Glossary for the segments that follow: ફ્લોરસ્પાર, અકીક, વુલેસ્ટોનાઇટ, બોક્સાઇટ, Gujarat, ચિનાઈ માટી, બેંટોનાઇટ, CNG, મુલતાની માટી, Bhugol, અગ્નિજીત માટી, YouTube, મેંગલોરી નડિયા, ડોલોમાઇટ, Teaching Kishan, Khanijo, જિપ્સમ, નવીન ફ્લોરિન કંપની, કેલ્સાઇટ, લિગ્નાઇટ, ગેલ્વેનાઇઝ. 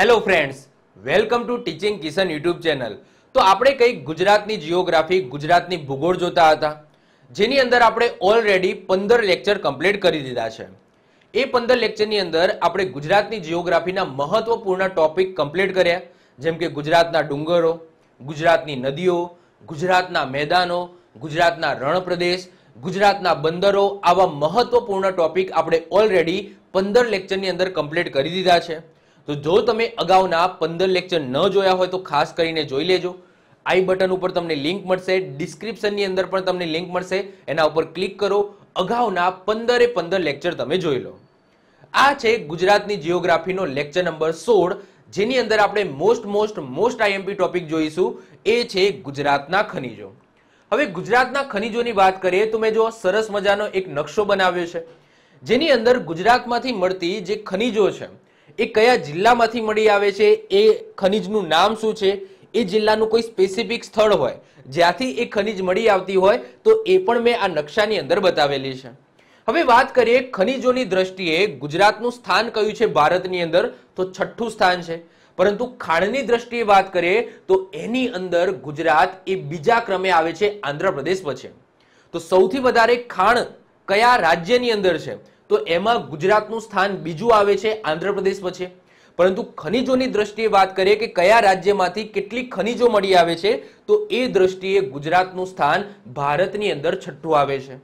Hello friends, welcome to teaching Kishan YouTube channel. तो આપણે કઈ ગુજરાતની જીઓગ્રાફી, ગુજરાતની ભૂગોળ જોતા હતા, જેની અંદર આપણે ઓલરેડી 15 લેક્ચર કમ્પ્લીટ કરી દીધા છે। એ 15 લેક્ચરની અંદર આપણે ગુજરાતની જીઓગ્રાફીના મહત્વપૂર્ણ ટોપિક કમ્પ્લીટ કર્યા, જેમ કે ગુજરાતના ડુંગરો, ગુજરાતની નદીઓ, ગુજરાતના મેદાનો, ગુજરાતના રણપ્રદેશ, ગુજરાતના બંદરો, આવા મહત્વપૂર્ણ ટોપિક આપણે ઓલરેડી 15 લેક્ચરની અંદર કમ્પ્લીટ કરી દીધા છે। तो जो तमे अगाउना 15 लेक्चर न जोया हो तो खास करीने जोई लेजो। आई बटन उपर तमने लिंक मळशे, डिस्क्रिप्शन नी अंदर पण तमने लिंक मळशे, एना उपर क्लिक करो। अगाउना 15 लेक्चर तमे जोई लो। आ छे गुजरातनी जियोग्राफी नो लेक्चर नंबर 16, जेनी अंदर आपणे मोस्ट आईएमपी टॉपिक जोईशुं, ए छे गुजरातना खनिजो। हवे गुजरातना खनिजोनी वात करीए तो मे जो सरस मजानो एक नक्शो बनाव्यो छे, जेनी अंदर गुजरातमांथी मळती जे खनिजो छे ए कया जिल्लामांथी मळी आवे छे, ए खनिजनुं नाम शुं छे, ए जिल्लानुं कोई स्पेसिफिक स्थळ होय ज्यांथी ए खनिज मळी आवती होय तो ए पण मैं आ नक्शानी अंदर बतावेली छे। हवे वात करीए खनिजोनी दृष्टिए गुजरातनुं स्थान कयुं छे भारतनी अंदर, तो 6ठ्ठुं स्थान छे। परंतु खाणनी दृष्टिए वात करीए तो एनी अंदर गुजरात ए बीजा क्रमे आवे छे, आंध्र प्रदेश पछी। तो सौथी वधारे खाण कया राज्यनी अंदर छे तो एमां गुजरातनुं स्थान बीजुं आवे छे, आंध्र प्रदेश पछी। परंतु खनिजोनी दृष्टिए वात करीए के कया राज्यमांथी केटली खनिजो मळी आवे छे तो ए दृष्टिए गुजरातनुं स्थान भारतनी अंदर 6ठ्ठुं आवे छे।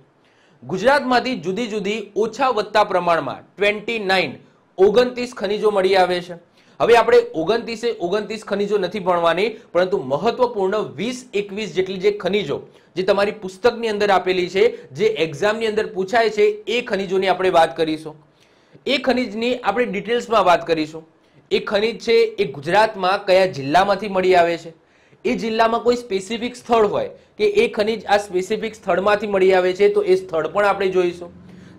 गुजरातमांथी जुदी जुदी ओछा वत्ता प्रमाणमां 29 खनिजो मळी आवे छे। हवे आपणे 29 खनिजो नथी भणवानी, परंतु महत्वपूर्ण 20-21 जेटली जे खनिजो जे तमारी पुस्तकनी अंदर आपेली छे, जे एग्जामनी अंदर पूछाय छे, ए खनिजोनी आपणे वात करीशुं। ए खनिजनी आपणे डिटेल्समां वात करीशुं। ए खनिज छे ए गुजरातमां कया जिल्लामांथी मळी आवे छे, ए जिल्लामां कोई स्पेसिफिक स्थळ होय के ए खनिज आ स्पेसिफिक स्थळमांथी मळी आवे छे तो ए स्थळ पण आपणे जोईशुं।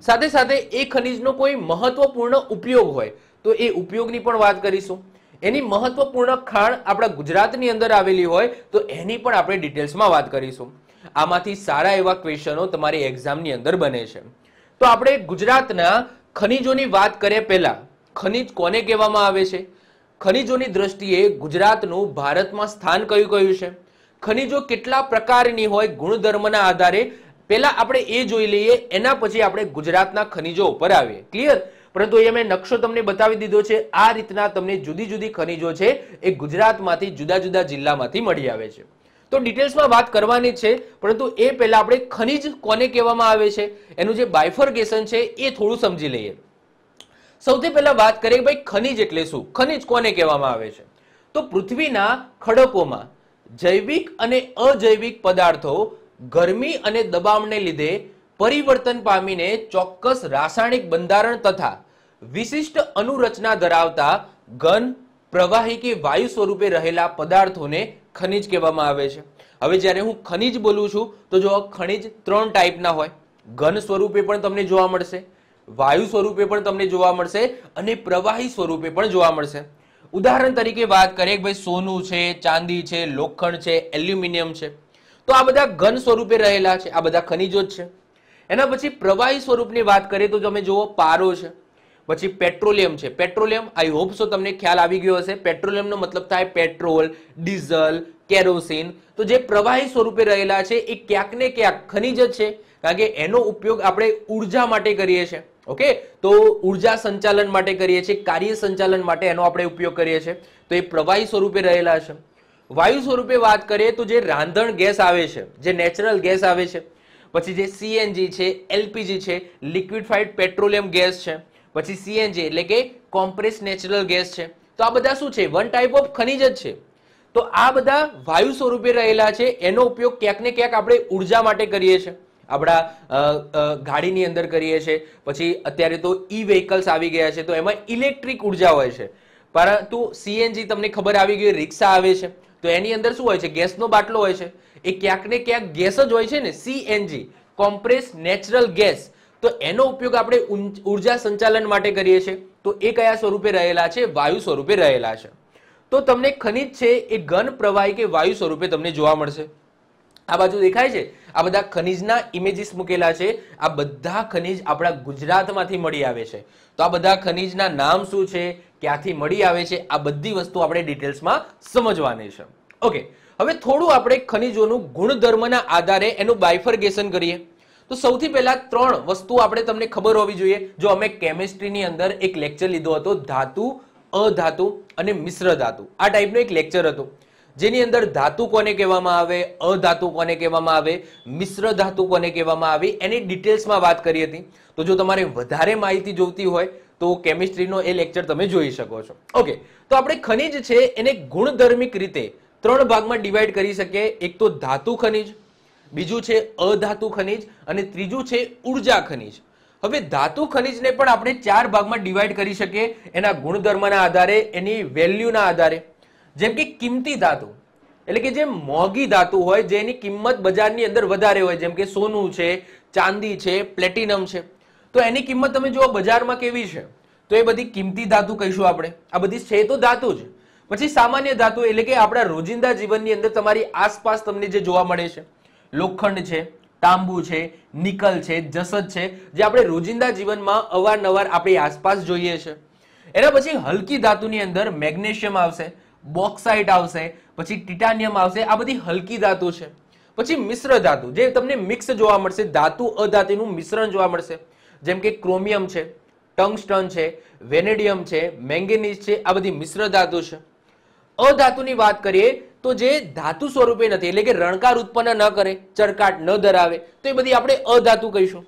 साथे साथे ए खनिजनो कोई महत्वपूर्ण उपयोग होय तो ए उपयोगनी पण वात करीशुं। एनी महत्वपूर्ण खाण आपड़ा गुजरातनी अंदर आवेली होय तो एनी पण आपणे डिटेल्समां वात करीशुं। आमांथी सारा एवा क्वेश्चनो तमारी एग्जामनी अंदर बने छे। तो आपणे गुजरातना खनिजोनी वात करीए। पहेला खनिज कोने कहेवामां आवे छे, खनिजोनी दृष्टिए गुजरातनुं भारतमां स्थान कयुं छे, खनिजो केटला प्रकारनी होय गुणधर्मना आधारे पहेला आपणे ए जोई लईए, एना पछी आपणे गुजरातना खनिजो उपर आवीए। क्लियर? परंतु अहींया मैं नक्शो तमने बतावी दीधो छे। आ रीतना तमने जुदी जुदी खनिजो छे ए गुजरातमांथी जुदा जुदा जिल्लामांथी मळी आवे छे। तो डिटेल्समां वात करवानी छे, परंतु ए पहेला आपणे खनिज कोने कहेवामां आवे छे एनुं जे बायफर्केशन छे ए थोडुं समजी लईए। सौथी पहेला वात करीए भाई खनिज एटले शुं, खनिज कोने कहेवामां आवे छे? तो पृथ्वीना खडकोमां जैविक अने अजैविक पदार्थो गरमी अने दबावने लीधे परिवर्तन पामीने चोक्कस रासायणिक बंधारण तथा विशिष्ट अनुरचना धरावता घन, प्रवाही के वायु स्वरूपे रहेला पदार्थोने खनिज कहेवामां आवे छे। हवे ज्यारे हूँ खनिज बोलू छूं तो जो खनिज 3 टाइपना होय, घन स्वरूपे पण तमने जोवा मळशे, वायु स्वरूपे पण तमने जोवा मळशे अने प्रवाही स्वरूपे पण जोवा मळशे। उदाहरण तरीके बात करीए भाई सोनू छे, चांदी छे, लोखंड छे, एल्युमिनियम छे, तो आ बधा घन स्वरूपे रहेला छे, आ बधा खनिजो छे। एना पछी प्रवाही स्वरूपनी वात करीए तो तमे जोवो पारो छे, पछी पेट्रोलियम छे। पेट्रोलियम आई होप सो तमने ख्याल आवी गयो हशे। पेट्रोलियमनो मतलब थाय पेट्रोल, डीजल, केरोसीन। तो जे प्रवाही स्वरूपे रहेला छे ए क्यांक ने क्यांक खनिज ज छे, कारण के एनो उपयोग आपणे ऊर्जा माटे करीए छे। ओके, तो ऊर्जा संचालन माटे करीए छे, कार्य संचालन माटे एनो आपणे उपयोग करीए छे, तो ए प्रवाही स्वरूपे रहेला छे। वायु स्वरूपे बात करें तो जे रांधण गैस आवे छे, जे नेचरल गैस आवे छे, पछी जे सीएनजी छे, एलपीजी छे, लिक्विफाइड पेट्रोलियम गैस छे, पछी सीएनजी એટલે કે કોમ્પ્રેસ નેચરલ ગેસ છે, તો આ બધા શું છે? વન ટાઈપ ઓફ ખનિજ જ છે। તો આ બધા વાયુ સ્વરૂપે રહેલા છે, એનો ઉપયોગ ક્યાંક ને ક્યાંક આપણે ઊર્જા માટે કરીએ છીએ, આપણા ગાડીની અંદર કરીએ છીએ। પછી અત્યારે તો ઈ વ્હીકલ્સ આવી ગયા છે તો એમાં ઇલેક્ટ્રિક ઊર્જા હોય છે, પરંતુ સીએનજી તમને ખબર આવી ગઈ, રિક્ષા આવે છે तो एनी अंदर शुं होय छे? गैसनो बाटलो होय छे, ए क्यांक ने क्यांक गैस ज होय छे ने। सीएनजी कॉम्प्रेस नेचरल गैस, तो एनो उपयोग आपणे ऊर्जा संचालन माटे करीए छे, तो ए कया स्वरूपे रहेला छे? वायु स्वरूपे रहेला छे। तो तमने खनिज छे ए घन, प्रवाही के वायु स्वरूपे तमने जोवा मळशे। आ बाजू देखाय छे आ बधा खनिजना इमेजीस मूकेला छे, आ बधा खनिज आपणा गुजरातमांथी मळी आवे छे। तो आ बधा खनिजना नाम शुं छे, ક્યાંથી મળી આવે છે આ બધી વસ્તુ આપણે ડિટેલ્સમાં સમજવાની છે. ઓકે, હવે થોડું આપણે ખનિજોનું ગુણધર્મના આધારે એનું બાયફર્ગેશન કરીએ. તો સૌથી પહેલા ત્રણ વસ્તુ આપણે તમને ખબર હોવી જોઈએ. જો અમે કેમિસ્ટ્રીની અંદર એક લેક્ચર લીધો હતો, ધાતુ, અધાતુ અને મિશ્ર ધાતુ, આ ટાઈપનો એક લેક્ચર હતો જેની અંદર ધાતુ કોને કહેવામાં આવે, અધાતુ કોને કહેવામાં આવે, મિશ્ર ધાતુ કોને કહેવામાં આવે એની ડિટેલ્સમાં વાત કરી હતી. તો જો તમારે વધારે માહિતી જોઈતી હોય તો કેમિસ્ટ્રીનો એ લેક્ચર તમે જોઈ શકો છો. ઓકે, તો આપણે ખનિજ છે એને ગુણધર્મિક રીતે ત્રણ ભાગમાં ડિવાઈડ કરી શકીએ. એક તો ધાતુ ખનિજ, બીજું છે અધાતુ ખનિજ અને ત્રીજું છે ઉર્જા ખનિજ. હવે ધાતુ ખનિજને પણ આપણે ચાર ભાગમાં ડિવાઈડ કરી શકીએ એના ગુણધર્મના આધારે, એની વેલ્યુના આધારે. જેમ કે કિંમતી ધાતુ એટલે કે જે મોંઘી ધાતુ હોય, જેની કિંમત બજારની અંદર વધારે હોય, જેમ કે સોનું છે, ચાંદી છે, પ્લેટિનમ છે, તો એની કિંમત તમે જુઓ બજારમાં કેવી છે, તો એ બધી કિંમતી ધાતુ કહીશું આપણે. આ બધી છે તો ધાતુ જ. પછી સામાન્ય ધાતુ એટલે કે આપણા રોજિંદા જીવનની અંદર તમારી આસપાસ તમને જે જોવા મળે છે, લોખંડ છે, તાંબુ છે, નિકલ છે, જસત છે, જે આપણે રોજિંદા જીવનમાં અવારનવાર આપણી આસપાસ જોઈએ છે. એના પછી હલકી ધાતુની અંદર મેગ્નેશિયમ આવશે, બોક્સાઇટ આવશે, પછી ટિટાનિયમ આવશે. આ બધી હલકી ધાતુ છે. પછી મિશ્ર ધાતુ, જે તમને મિક્સ જોવા મળશે, ધાતુ અધાતુનું મિશ્રણ જોવા મળશે, જેમ કે ક્રોમિયમ છે, ટંગસ્ટન છે, વેનેડિયમ છે, મેંગેનીઝ છે, આ બધી મિશ્ર ધાતુ છે. અધાતુની વાત કરીએ તો જે ધાતુ સ્વરૂપે નથી એટલે કે રણકાર ઉત્પન્ન ન કરે, ચરકાટ ન ધરાવે, તો એ બધી આપણે અધાતુ કહીશું.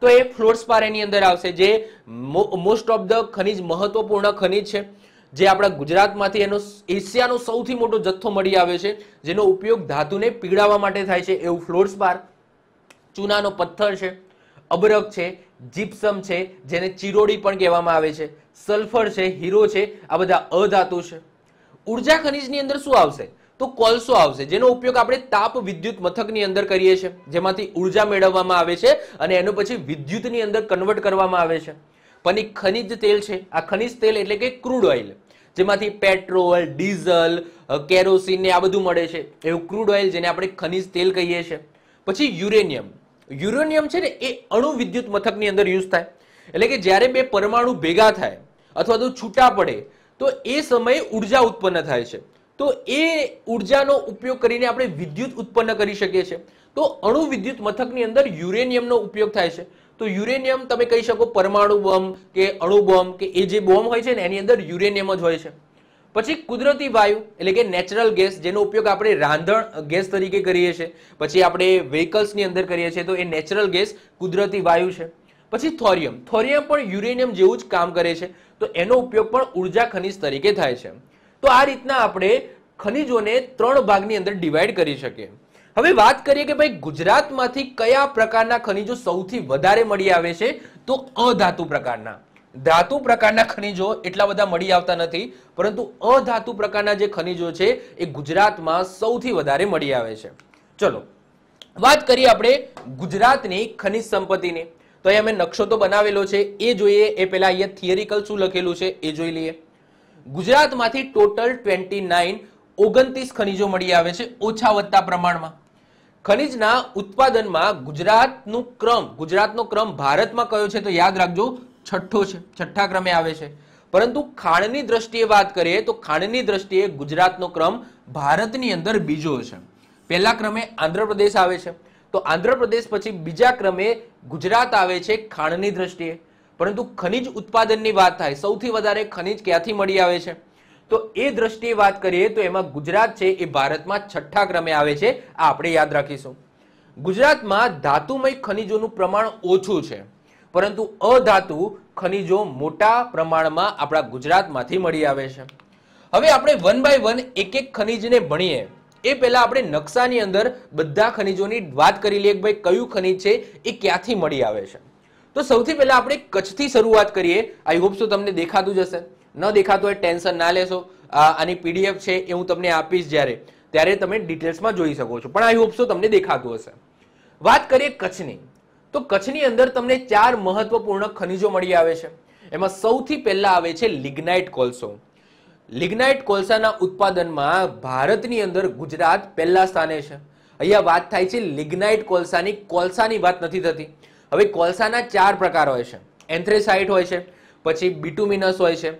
તો એ ફ્લોરસ્પાર એની અંદર આવશે, જે મોસ્ટ ઓફ ધ ખનિજ મહત્વપૂર્ણ ખનિજ છે, જે આપણા ગુજરાતમાંથી એનો એશિયાનો સૌથી મોટો જથ્થો મળી આવે છે, જેનો ઉપયોગ ધાતુને પીગળાવવા માટે થાય છે, એવું ફ્લોરસ્પાર. ચૂનાનો પથ્થર છે, અબરક છે, જીપ્સમ છે, જેને ચિરોડી પણ કહેવામાં આવે છે, સલ્ફર છે, હીરો છે, આ બધા અધાતુ છે. ઉર્જા ખનિજની અંદર શું આવશે તો કોલસો આવશે, જેનો ઉપયોગ આપણે તાપ વિદ્યુત મથકની અંદર કરીએ છીએ, જેમાંથી ઉર્જા મેળવવામાં આવે છે અને એનો પછી વિદ્યુતની અંદર કન્વર્ટ કરવામાં આવે છે. પણ ખનિજ તેલ છે, આ ખનિજ તેલ એટલે કે ક્રૂડ ઓઇલ, જેમાંથી પેટ્રોલ, ડીઝલ, કેરોસીન ને આ બધું મળે છે, એવું ક્રૂડ ઓઇલ જેને આપણે ખનિજ તેલ કહીએ છીએ. પછી યુરેનિયમ, યુરેનિયમ છે ને એ અણુ વિદ્યુત મથકની અંદર યુઝ થાય, એટલે કે જ્યારે બે પરમાણુ ભેગા થાય અથવા તો છૂટા પડે તો એ સમયે ઉર્જા ઉત્પન્ન થાય છે, તો એ ઉર્જાનો ઉપયોગ કરીને આપણે વિદ્યુત ઉત્પન્ન કરી શકીએ છીએ. તો અણુ વિદ્યુત મથકની અંદર યુરેનિયમનો ઉપયોગ થાય છે. તો યુરેનિયમ તમે કહી શકો પરમાણુ બોમ્બ કે અણુ બોમ્બ કે એ જે બોમ્બ હોય છે ને એની અંદર યુરેનિયમ જ હોય છે. પછી કુદરતી વાયુ એટલે કે નેચરલ ગેસ, જેનો ઉપયોગ આપણે રાંધણ ગેસ તરીકે કરીએ છીએ, પછી આપણે વ્હીકલ્સની અંદર કરીએ છીએ, તો એ નેચરલ ગેસ કુદરતી વાયુ છે. પછી થોરિયમ, થોરિયમ પણ યુરેનિયમ જેવું જ કામ કરે છે, તો એનો ઉપયોગ પણ ઉર્જા ખનિજ તરીકે થાય છે. તો આ રીતના આપણે ખનિજોને ત્રણ ભાગની અંદર ડિવાઈડ કરી શકીએ. હવે વાત કરીએ કે ભાઈ ગુજરાતમાંથી કયા પ્રકારના ખનિજો સૌથી વધારે મળી આવે છે, તો અધાતુ પ્રકારના. ધાતુ પ્રકારના ખનિજો એટલા બધા મળી આવતા નથી, પરંતુ અધાતુ પ્રકારના જે ખનિજો છે એ ગુજરાતમાં સૌથી વધારે મળી આવે છે. ચલો વાત કરીએ આપણે ગુજરાતની ખનિજ સંપત્તિની. તો અહીં અમે નકશો તો બનાવેલો છે એ જોઈએ, એ પહેલા અહીંયા થિયરિકલ શું લખેલું છે એ જોઈ લઈએ. ગુજરાતમાંથી ટોટલ 29 ખનિજો મળી આવે છે ઓછા વત્તા પ્રમાણમાં. ખનિજના ઉત્પાદનમાં ગુજરાતનો ક્રમ ભારતમાં કયો છે તો યાદ રાખજો છઠ્ઠો છે, છઠ્ઠા ક્રમે આવે છે. પરંતુ ખાણની દ્રષ્ટિએ વાત કરીએ તો ખાણની દ્રષ્ટિએ ગુજરાતનો ક્રમ ભારતની અંદર બીજો છે. પહેલા ક્રમે આંધ્રપ્રદેશ આવે છે, તો આંધ્રપ્રદેશ પછી બીજા ક્રમે ગુજરાત આવે છે ખાણની દ્રષ્ટિએ. પરંતુ ખનિજ ઉત્પાદનની વાત થાય, સૌથી વધારે ખનિજ ક્યાંથી મળી આવે છે તો એ દ્રષ્ટિએ વાત કરીએ તો એમાં ગુજરાત છે એ ભારતમાં છઠ્ઠા ક્રમે આવે છે, આ આપણે યાદ રાખીશું. ગુજરાતમાં ધાતુમય ખનિજોનું પ્રમાણ ઓછું છે, પરંતુ અધાતુ ખનિજો મોટા પ્રમાણમાં આપણા ગુજરાતમાંથી મળી આવે છે. હવે આપણે વન બાય વન એક એક ખનિજને ભણીએ. એ પહેલા આપણે નકશાની અંદર બધા ખનિજોની વાત કરી લઈએ કે ભાઈ કયું ખનિજ છે એ ક્યાંથી મળી આવે છે. તો સૌથી પહેલા આપણે કચ્છથી શરૂઆત કરીએ. આઈ હોપ સો તમને દેખાતું જ હશે, ન દેખાતો હોય ટેન્શન ના લેશો. આની પીડીએફ છે એ હું તમને આપીશ ત્યારે તમે ડિટેલ્સમાં જોઈ શકો છો, પણ આઈ હોપ સો તમને દેખાતું હશે. વાત કરીએ કચ્છની, તો કચ્છની અંદર તમને ચાર મહત્વપૂર્ણ ખનિજો મળી આવે છે. એમાં સૌથી પહેલા આવે છે લિગ્નાઇટ કોલસો. લિગ્નાઇટ કોલસાના ઉત્પાદનમાં ભારતની અંદર ગુજરાત પહેલા સ્થાને છે. અહીંયા વાત થાય છે લિગ્નાઇટ કોલસાની, કોલસાની વાત નથી થતી. હવે કોલસાના ચાર પ્રકાર હોય છે, એન્થ્રેસાઇટ હોય છે, પછી બિટુમિનસ હોય છે,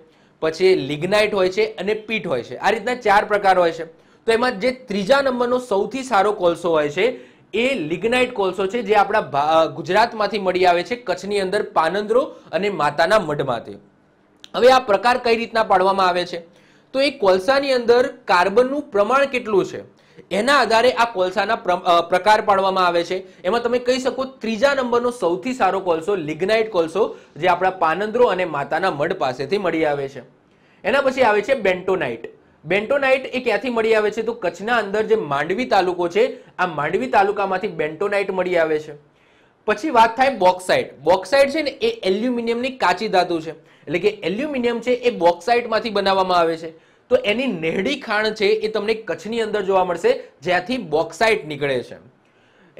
पछी लिग्नाइट होय छे अने पीट होय छे। आ रीतना चार प्रकार होय छे। तो एमां जे त्रीजा नंबरनो सौथी सारो कोळसो होय छे ए लिग्नाइट कोळसो छे जे आपणा गुजरातमांथी मळी आवे छे, कच्छनी अंदर पानंदरो अने माताना मढमांथी। हवे आ प्रकार कई रीतना पाडवामां आवे छे तो ए कोळसानी अंदर कार्बननुं प्रमाण केटलुं छे एना आधारे आ कोळसाना प्रकार पाडवामां आवे छे। एमां तमे कही शको त्रीजा नंबरनो सौथी सारो कोळसो लिग्नाइट कोळसो जे आपणा पानंदरो अने माताना मढ पासेथी मळी आवे छे। एना पछी आवे छे बेंटोनाइट। बेंटोनाइट ए क्यांथी मळी आवे छे तो कच्छना अंदर जे मांडवी तालुको छे आ मांडवी तालुकामांथी बेंटोनाइट मळी आवे छे। पछी वात थाय बॉक्साइट। बॉक्साइट छे ने ए एल्युमिनियमनी काची धातु छे एटले के एल्युमिनियम छे ए बॉक्साइटमांथी बनाववामां आवे छे तो एनी नेहडी खाण छे ए तमने कच्छनी अंदर जोवा मळशे ज्यांथी बॉक्साइट निकळे छे।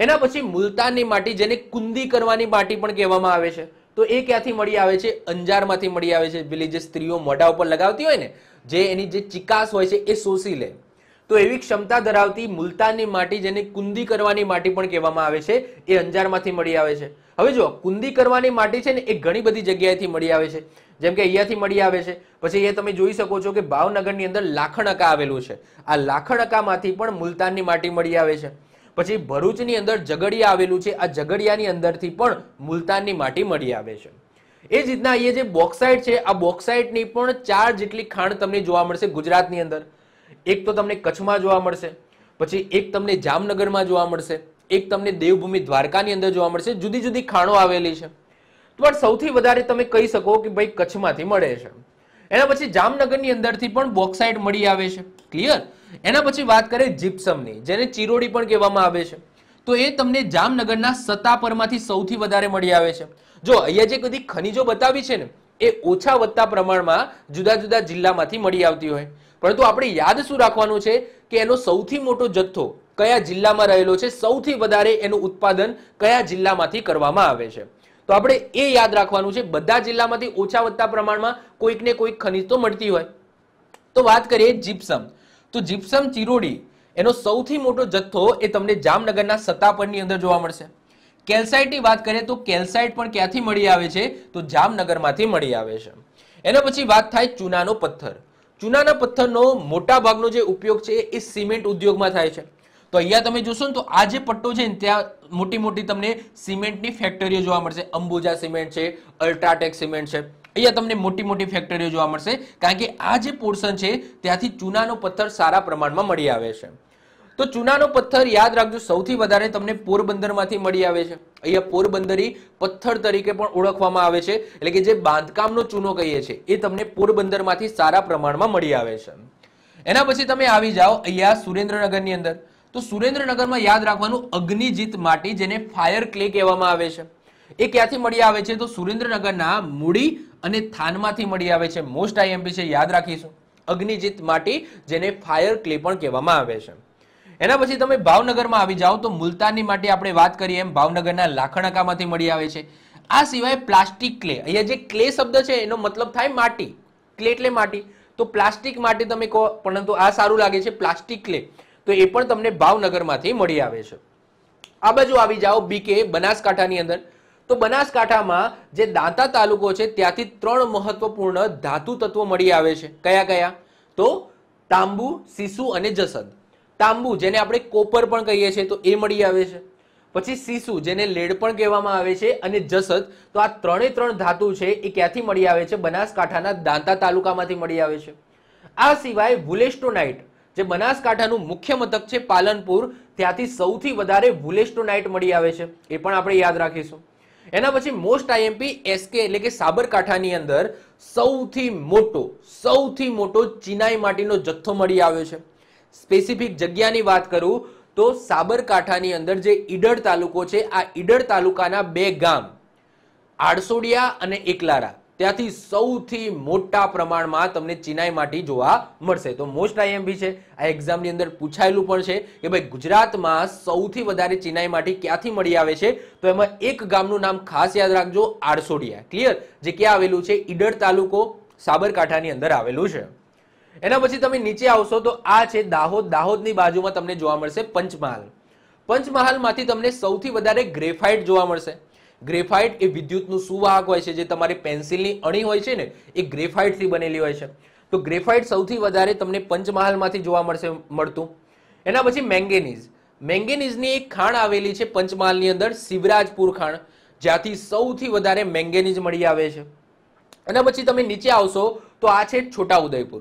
एना पछी मुलतानी माटी जेने कुंदी करवानी माटी पण कहेवामां आवे छे तो ए क्यांथी मळी आवे छे अंजारमांथी मळी आवे छे। पेली जे स्त्रीओ मोढा उपर लगावती होय ने जे एनी जे चिकास होय छे ए सोसी ले तो एवी क्षमता धरावती मुलतानी माटी जेने कुंदी करवानी माटी पण कहेवामां आवे छे ए अंजारमांथी मळी आवे छे। हवे जो कुंदी करवानी माटी छे ने ए घणी बधी जग्याएथी मळी आवे छे जेम के अहींयाथी मळी आवे छे। पछी ए तमे जोई शको छो के भावनगरनी अंदर लाखणका आवेलुं छे आ लाखणकामांथी पण मुलतानी माटी मळी आवे छे। पछी भरूचनी अंदर जगड़िया आवेलुं छे आ जगड़ियानी अंदरथी पण मुलतानी माटी मळी आवे छे। ए जीतना ये जे बॉक्साइट छे आ बॉक्साइटनी पण चार जेटली खाण तमने जोवा मळशे गुजरातनी अंदर। एक तो तमने कच्छमां जोवा मळशे, पछी एक तमने जामनगरमां जोवा मळशे, एक तमने देवभूमि द्वारकानी अंदर जोवा मळशे। जुदी जुदी खाणो आवेली छे पण सौथी वधारे तमे कही शको के भाई कच्छमांथी मळे छे। एना पछी जामनगरनी अंदरथी पण बॉक्साइट मळी आवे छे। क्लियर। एना पछी वात करे जिप्समनी जेने चिरोडी पण कहेवामां आवे छे तो ये तमने जामनगरना सतापरमांथी सौथी वधारे मळी आवे छे। जो अहींया जे कदी खनिजो बतावी छे ने ए ओछा वत्ता प्रमाणमां जुदा जुदा जिल्लामांथी मळी आवती होय परंतु आपणे याद शुं राखवानुं छे के एनो सौथी मोटो जथ्थो कया जिल्लामां रहेलो छे, सौथी वधारे एनुं उत्पादन कया जिल्लामांथी करवामां आवे छे तो आपणे ए याद राखवानुं छे। बधा जिल्लामांथी ओछा वत्ता प्रमाणमां कोईक ने कोईक खनिज तो मळती होय। तो वात करीए जिप्सम तो जिप्सम चिरोडी एनो सौथी मोटो जथ्थो ए तमने जामनगरना सतापरनी अंदर जोवा मळशे। केल्साइटनी वात करें तो केल्साइट पण क्यांथी मळी आवे छे तो जामनगरमांथी मळी आवे छे। एना पछी वात थाय चूनानो पत्थर। चूनाना पत्थरनो मोटा भागनो जे उपयोग छे ए सीमेंट उद्योगमां थाय छे तो अहींया तमे जोशो ने तो आ जे पट्टो छे त्यां मोटी मोटी तमने सीमेंटनी फेक्टरीओ जोवा मळशे। अंबुजा सीमेंट छे, अल्ट्राटेक सीमेंट छे, अहींया तमने मोटी मोटी फेक्टरीओ जोवा मळशे कारण के आ जे पोर्शन छे त्यांथी चूनानो पत्थर सारा प्रमाणमां मळी आवे छे। तो चूनानो पत्थर याद राखजो सौथी वधारे तमने पोरबंदरमांथी मळी आवे छे। अहींया पोरबंदरी पत्थर तरीके पण ओळखवामां आवे छे એટલે કે જે બાંધકામનો ચૂનો કહીએ છે એ તમને પોરબંદરમાંથી સારા પ્રમાણમાં મળી આવે છે। એના પછી તમે આવી જાઓ અહીયા સુરેન્દ્રનગરની અંદર તો સુરેન્દ્રનગરમાં યાદ રાખવાનું અગ્નિજીત માટી જેને ફાયર ક્લે કહેવામાં આવે છે એ ક્યાંથી મળી આવે છે તો સુરેન્દ્રનગરના મૂડી અને થાનમાંથી મળી આવે છે। મોસ્ટ આઈએમપી છે યાદ રાખીશું અગ્નિજીત માટી જેને ફાયર ક્લે પણ કહેવામાં આવે છે। एना पछी तमे भावनगरमां आवी जाओ तो मुलतानी माटी आपणे वात करी एम भावनगरना लाखणकामांथी मळी आवे छे। आ सिवाय प्लास्टिक क्ले। अहींया जे क्ले शब्द छे एनो मतलब थाय माटी। क्ले एटले माटी तो प्लास्टिक माटी तमे कहो परंतु आ सारू लागे छे प्लास्टिक क्ले तो ए पण तमने भावनगरमांथी मळी आवे छे। आ बाजू आवी जाओ बीके बनासकांठानी अंदर तो बनासकांठामां जे दांता तालुको छे त्यांथी त्रण महत्वपूर्ण धातु तत्व मळी आवे छे। कया कया तो तांबू, सीसू अने जसद। तांबू जेने आपणे कोपर पण कहीए छे तो ए मळी आवे छे। पछी सीसू जेने लेड पण कहेवामां आवे छे अने जसद तो आ त्रणे त्रण धातु छे ए क्यांथी मळी आवे छे बनासकांठाना दांता तालुकामांथी मळी आवे छे। आ सिवाय वुलेस्टोनाइट जे बनासकांठानुं मुख्य मथक छे पालनपुर त्यांथी सौथी वधारे वुलेस्टोनाइट मळी आवे छे ए पण आपणे याद राखीशुं। एना पछी मोस्ट आईएमपी एसके एटले के साबरकांठानी अंदर सौथी मोटो चिनाई माटीनो जथ्थो मळी आव्यो छे। स्पेसिफिक जग्यानी वात करूं तो साबरकांठानी अंदर जे ईडर तालुको छे आ ईडर तालुकाना बे गाम आड़सोडिया अने एकलारा त्यांथी सौथी मोटा प्रमाणमां तमने चिनाई माटी जोवा मळशे। तो मोस्ट आईएमपी छे आ एग्जामनी अंदर पूछायेलुं पण छे के भाई गुजरातमां सौथी वधारे चिनाई माटी क्यांथी मळी आवे छे तो एमां एक गामनुं नाम खास याद राखजो आड़सोडिया। क्लियर। जे क्यां आवेलुं छे ईडर तालुको साबरकांठानी अंदर आवेलुं छे। एना पछी तमे नीचे आवशो तो आ छे दाहोद। दाहोदनी बाजुमां तमने जोवा मळशे पंचमहाल। पंचमहालमांथी तमने सौथी वधारे ग्रेफाइट जोवा मळशे। ग्रेफाइट ए विद्युतनु सुवाहक होय छे, जे तमारी पेन्सिलनी अणी होय छे ने ए ग्रेफाइट थी बनेली होय छे। तो ग्रेफाइट सौथी वधारे तमने पंचमहालमांथी जोवा मळशे मळतुं। एना पछी मेंगेनीज, मेंगेनीजनी एक खाण आवेली छे पंचमहालनी अंदर, शिवराजपुर खाण, ज्यांथी सौथी वधारे मेंगेनीज मळी आवे छे। एना पछी तमे नीचे आवशो तो आ छे छोटा उदयपुर।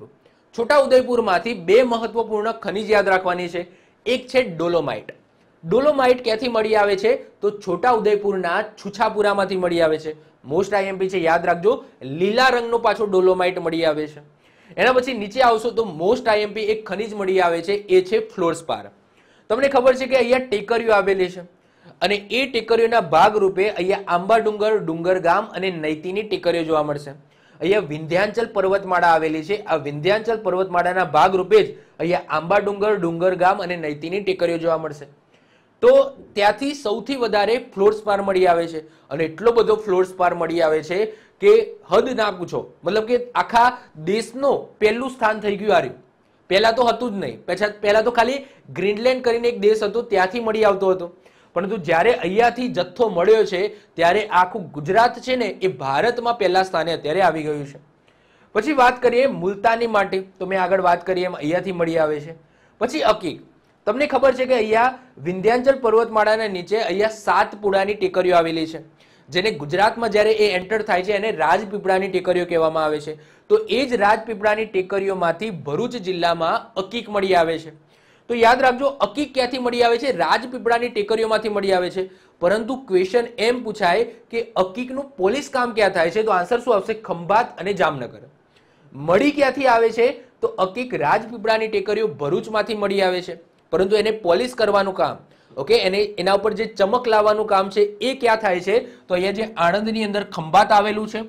छोटा उदयपुरमांथी बे महत्वपूर्ण खनिज याद राखवानी छे। एक छे डोलोमाइट। डोलोमाइट क्यांथी मळी आवे छे तो छोटा उदयपुरना छुछापुरामांथी मळी आवे छे। मोस्ट आईएमपी छे याद राखजो, लीला रंगनो पाछो डोलोमाइट मळी आवे छे। एना पछी नीचे आवशो तो मोस्ट आईएमपी एक खनिज मळी आवे छे, ए छे फ्लोरस्पार। तमने खबर छे के अहींया टेकरीओ आवेली छे अने ए टेकरीओना भाग रूपे अहींया आंबाडुंगर, डुंगरगाम अने नैतीनी टेकरीओ जोवा मळशे। अहींया विंध्यांचल पर्वतमाळा आवेली छे। आ विंध्यांचल पर्वतमाळाना भाग रूपे ज अहींया आंबाडुंगर, डुंगरगाम अने नैतीनी टेकरीओ जोवा मळशे। तो त्याथी सौथी वधारे फ्लोरस्पार मळी आवे छे अने एटलो बधो फ्लोरस्पार मळी आवे छे के हद ना पूछो। मतलब के आखा देशनो पहेलुं स्थान थई गयुं। आ रह्युं पहला तो हतुं ज नहीं, पहला तो खाली ग्रीनलैंड करीने एक देश हतो त्यांथी मळी आवतो हतो, परंतु ज्यारे अहींयाथी जत्थो मळ्यो छे त्यारे आखुं गुजरात छे ने ए भारतमां पहेला स्थाने अत्यारे आवी गयुं छे। पछी वात करीए मुल्तानी माटी, तो मैं आगळ वात करीए एम अहींयाथी मळी आवे छे। पछी अकीक, तमने खबर छे के अहींया विंध्यांचल पर्वतमाळाना नीचे अहींया सातपुड़ानी टेकरीओ आवेली छे, जेने गुजरातमां ज्यारे ए एंटर थाय छे एने राजपीपळानी टेकरीओ कहेवामां आवे छे। तो ए ज राजपीपळानी टेकरीओमांथी भरूच जिल्लामां अकीक मळी आवे छे। तो याद राखजो अकीक क्यांथी मळी आवे छे, राजपीपळानी टेकरीओमांथी मळी आवे छे। परंतु क्वेश्चन एम पूछाय के अकीकनुं पोलीस काम क्यां थाय छे, तो आंसर शुं आवशे खंभात अने जामनगर। मळी क्यांथी आवे छे तो अकीक राजपीपळानी टेकरीओ भरूचमांथी मळी आवे छे, परंतु एने पोलीस करवानुं काम, ओके, एने एना उपर जे चमक लाववानुं काम छे ए क्यां थाय छे तो अहींया जे आणंदनी अंदर खंभात आवेलुं छे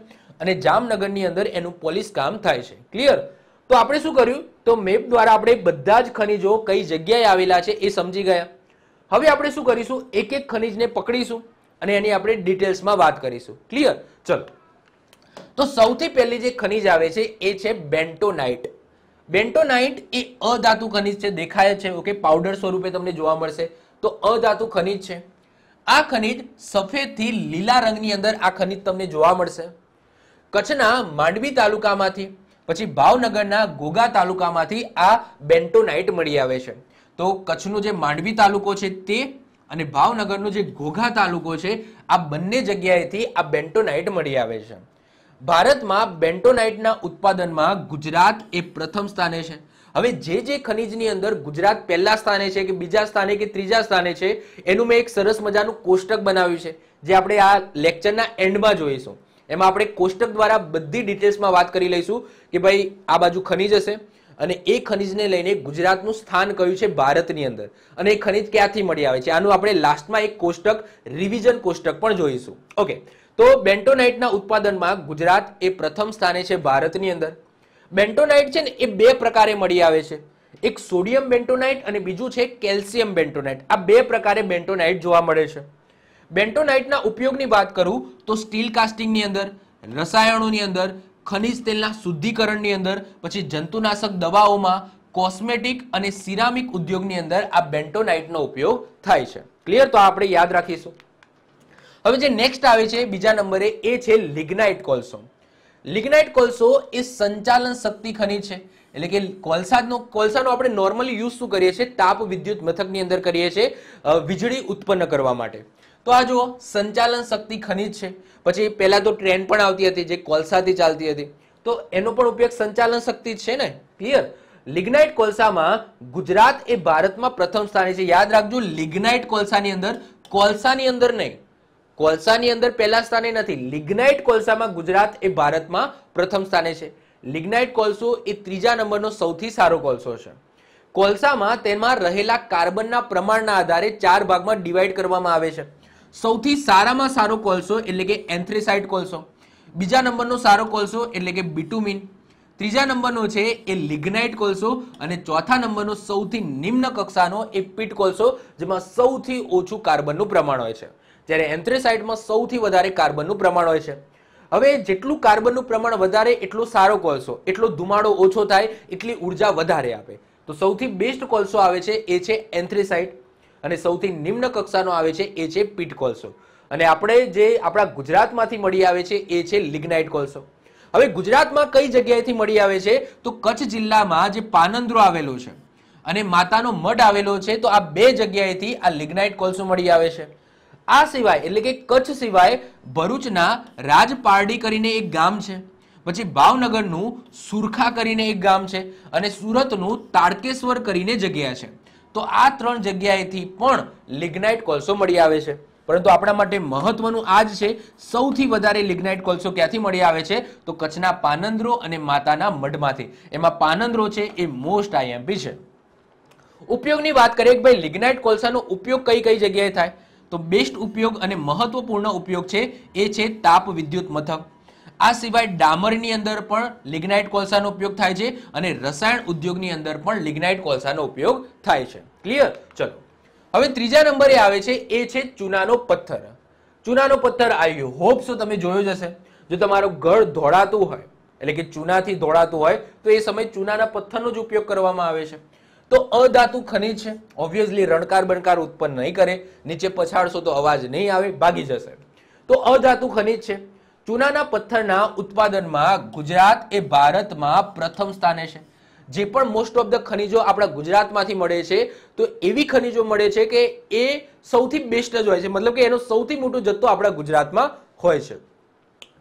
अने जामनगरनी अंदर एनुं पोलीस काम थाय छे। क्लियर? तो आपणे शुं कर्युं तो मेप द्वारा आपणे बधा ज खनिजो कई जग्याए आवेला छे ए समजी गया। हवे आपणे शुं करीशुं, एक एक खनिजने पकड़ीशुं अने एनी आपणे डिटेल्समां वात करीशुं। क्लियर? चलो, तो सौथी पहेली जे खनिज आवे छे ए छे बेंटोनाइट। बेंटोनाइट ए अधातु खनिज छे, देखाय छे, ओके, पाउडर स्वरूपे तमने जोवा मळशे। तो अधातु खनिज छे। आ खनिज सफेद थी लीला रंगनी अंदर आ खनिज तमने जोवा मळशे। कच्छना मांडवी तालुकामांथी पछी भावनगरना गोगा तालुकामांथी आ बेंटोनाइट मळी आवे छे। तो कच्छनो जे मांडवी तालुको छे ते अने भावनगरनो जे गोगा तालुको छे आ बंने जग्याएथी आ बेंटोनाइट मळी आवे छे। भारतमां बेंटोनाइटना उत्पादनमां गुजरात ए प्रथम स्थाने छे। हवे जे खनिजनी अंदर गुजरात पहला स्थाने छे के बीजा स्थाने के त्रीजा स्थाने छे एनुं मैं एक सरस मजानुं कोष्टक बनाव्युं छे, जे आपणे आ लेक्चरना एंडमां जोईशुं। एमां आपणे कोष्टक द्वारा बधी डिटेल्समां वात करी लईशुं के भाई आ बाजू खनिज हशे अने ए खनिजने लईने गुजरातनुं स्थान कयुं छे भारतनी अंदर अने ए खनिज क्यांथी मळी आवे छे, आनुं आपणे लास्टमां एक कोष्टक रिविजन कोष्टक पण जोईशुं। ओके, तो बेंटोनाइटना उत्पादनमां गुजरात ए प्रथम स्थाने छे भारतनी अंदर। बेंटोनाइट छे ने ए बे प्रकारे मळी आवे छे, एक सोडियम बेंटोनाइट अने बीजू छे कैल्शियम बेंटोनाइट। आ बे प्रकारे बेंटोनाइट जोवा मळे छे। बेंटोनाइटना उपयोगनी वात करूं तो स्टील कास्टिंगनी अंदर, रसायणोनी अंदर, खनिज तेलना शुद्धिकरणनी अंदर, पछी जंतुनाशक दवाओमां, कोस्मेटिक अने सिरामिक उद्योगनी अंदर आ बेंटोनाइटनो उपयोग थाय छे। क्लियर? तो आपणे याद राखीशुं। हवे जे नेक्स्ट आवे छे बीजा नंबरे ए छे लिग्नाइट कोळसो। लिग्नाइट कोळसो ए संचालन शक्ति खनिज छे, एटले के कोळसानो आपणे नॉर्मली यूज शुं करीए छे, ताप विद्युत मथकनी अंदर करीए छे वीजळी उत्पन्न करवा माटे। तो आ जुओ संचालन शक्ति खनिज छे। पछी पहेला तो ट्रेन पण आवती हती जे कोळसाथी चालती हती, तो एनो पण उपयोग संचालन शक्ति छे ने। क्लियर? लिग्नाइट कोळसामां गुजरात ए भारतमां प्रथम स्थाने छे। याद राखजो, लिग्नाइट कोळसानी अंदर, कोळसानी अंदर नहीं, कोळसानी अंदर पहला स्थाने नथी, लिग्नाइट कोळसामां गुजरात ए भारतमां प्रथम स्थाने छे। लिग्नाइट कोळसो ए त्रीजा नंबरनो सौथी सारो कोळसो छे। कोळसामां तेमां रहेला कार्बनना प्रमाणना आधारे चार भागमां डिवाइड करवामां आवे छे। सौथी सारामां सारो कोळसो एटले के एन्थ्रेसाइट कोळसो, बीजा नंबरनो सारो कोळसो एटले के बिटुमिन, त्रीजा नंबरनो छे ए लिग्नाइट कोळसो अने चौथा नंबरनो सौथी निम्न कक्षानो ए पीट कोळसो, जेमां सौथी ओछुं कार्बननुं प्रमाण होय छे। त्यारे एन्थ्रेसाइटमां सौथी वधारे कार्बननुं प्रमाण होय छे। हवे जेटलुं कार्बननुं प्रमाण वधारे एटलो सारो कोळसो, एटलो धुमाडो ओछो थाय, एटली ऊर्जा वधारे आपे। तो सौथी बेस्ट कोळसो आवे छे ए छे एन्थ्रेसाइट अने सौथी निम्न कक्षानो आवे छे ए छे पीट कोळसो। અને આપણે જે આપણા ગુજરાતમાંથી મળી આવે છે એ છે લિગ્નાઇટ કોલસો। હવે ગુજરાતમાં કઈ જગ્યાએથી મળી આવે છે તો કચ્છ જિલ્લામાં જે પાનંદ્રો આવેલો છે અને માતાનો મઢ આવેલો છે તો આ બે જગ્યાએથી આ લિગ્નાઇટ કોલસો મળી આવે છે। આ સિવાય એટલે કે કચ્છ સિવાય ભરૂચના રાજપારડી કરીને એક ગામ છે, પછી ભાવનગરનું સુરખા કરીને એક ગામ છે અને સુરતનું તાડકેશ્વર કરીને જગ્યા છે। તો આ ત્રણ જગ્યાએથી પણ લિગ્નાઇટ કોલસો મળી આવે છે। પરંતુ આપણા માટે મહત્વનું આ જ છે સૌથી વધારે લિગ્નાઇટ કોલસો ક્યાંથી મળી આવે છે તો કચ્છના પાનંદરો અને માતાના મઢમાંથી। એમાં પાનંદરો છે એ મોસ્ટ આઈએમપી છે। ઉપયોગની વાત કરીએ કે ભાઈ લિગ્નાઇટ કોલસાનો ઉપયોગ કઈ કઈ જગ્યાએ થાય તો બેસ્ટ ઉપયોગ અને મહત્વપૂર્ણ ઉપયોગ છે એ છે તાપ વિદ્યુત મથક। આ સિવાય ડામરની અંદર પણ લિગ્નાઇટ કોલસાનો ઉપયોગ થાય છે અને રસાયણ ઉદ્યોગની અંદર પણ લિગ્નાઇટ કોલસાનો ઉપયોગ થાય છે। ક્લિયર? ચલો હવે ત્રીજા નંબરે આવે છે એ છે ચૂનાનો પથ્થર। ચૂનાનો પથ્થર આઈ હોપ સો તમે જોયો જ હશે। જો તમારું ઘર ધોળાતું હોય એટલે કે ચૂનાથી ધોળાતું હોય તો એ સમયે ચૂનાના પથ્થરનો જ ઉપયોગ કરવામાં આવે છે। તો અધાતુ ખનિજ છે, ઓબ્વિયસલી રણકાર બણકાર ઉત્પન્ન નહીં કરે, નીચે પછાડશો તો અવાજ નહીં આવે, ભાગી જશે। તો અધાતુ ખનિજ છે। चूना पत्थर ना उत्पादन में गुजरात ए भारत में प्रथम स्थाने छे। जे पण मोस्ट ऑफ द खनिजों आपड़ा गुजरात मांथी मळे छे तो एवी खनिजों मळे छे के ए सौथी बेस्ट ज होय छे, मतलब के एनो सौथी मोटो जत्थो आपड़ा गुजरात में होय छे।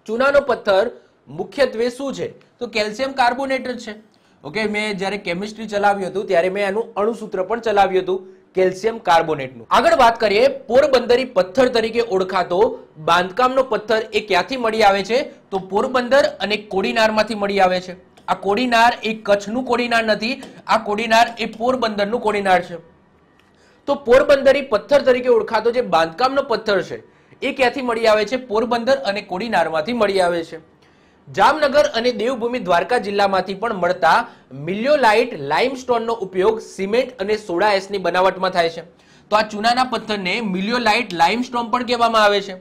चूनानो पत्थर मुख्यत्वे शुं छे तो कैल्शियम कार्बोनेट छे। ओके, मैं ज्यारे केमिस्ट्री चलाव्युं हतुं त्यारे मैं एनुं अणुसूत्र पण चलाव्युं हतुं कैल्शियम कार्बोनेट नु। आगळ वात करीए पोरबंदरी पत्थर तरीके ओळखातो बांधकामनो पत्थर ए क्यांथी मळी आवे छे तो पोरबंदर अने कोडीनारमांथी मळी आवे छे। आ कोडीनार ए कच्छनु कोडीनार नथी, आ कोडीनार ए पोरबंदरनु कोडीनार छे। तो पोरबंदरी पत्थर तरीके ओळखातो जे बांधकामनो पत्थर छे ए क्यांथी मळी आवे छे, पोरबंदर अने कोडीनारमांथी मळी आवे छे। जामनगर अने देवभूमि द्वारका जिल्लामांथी पण मळता मिलियोलाइट लाइमस्टोननो उपयोग सीमेंट अने सोडा एसनी बनावटमां थाय छे। तो आ चूनाना पत्थरने मिलियोलाइट लाइमस्टोन पण कहेवामां आवे छे।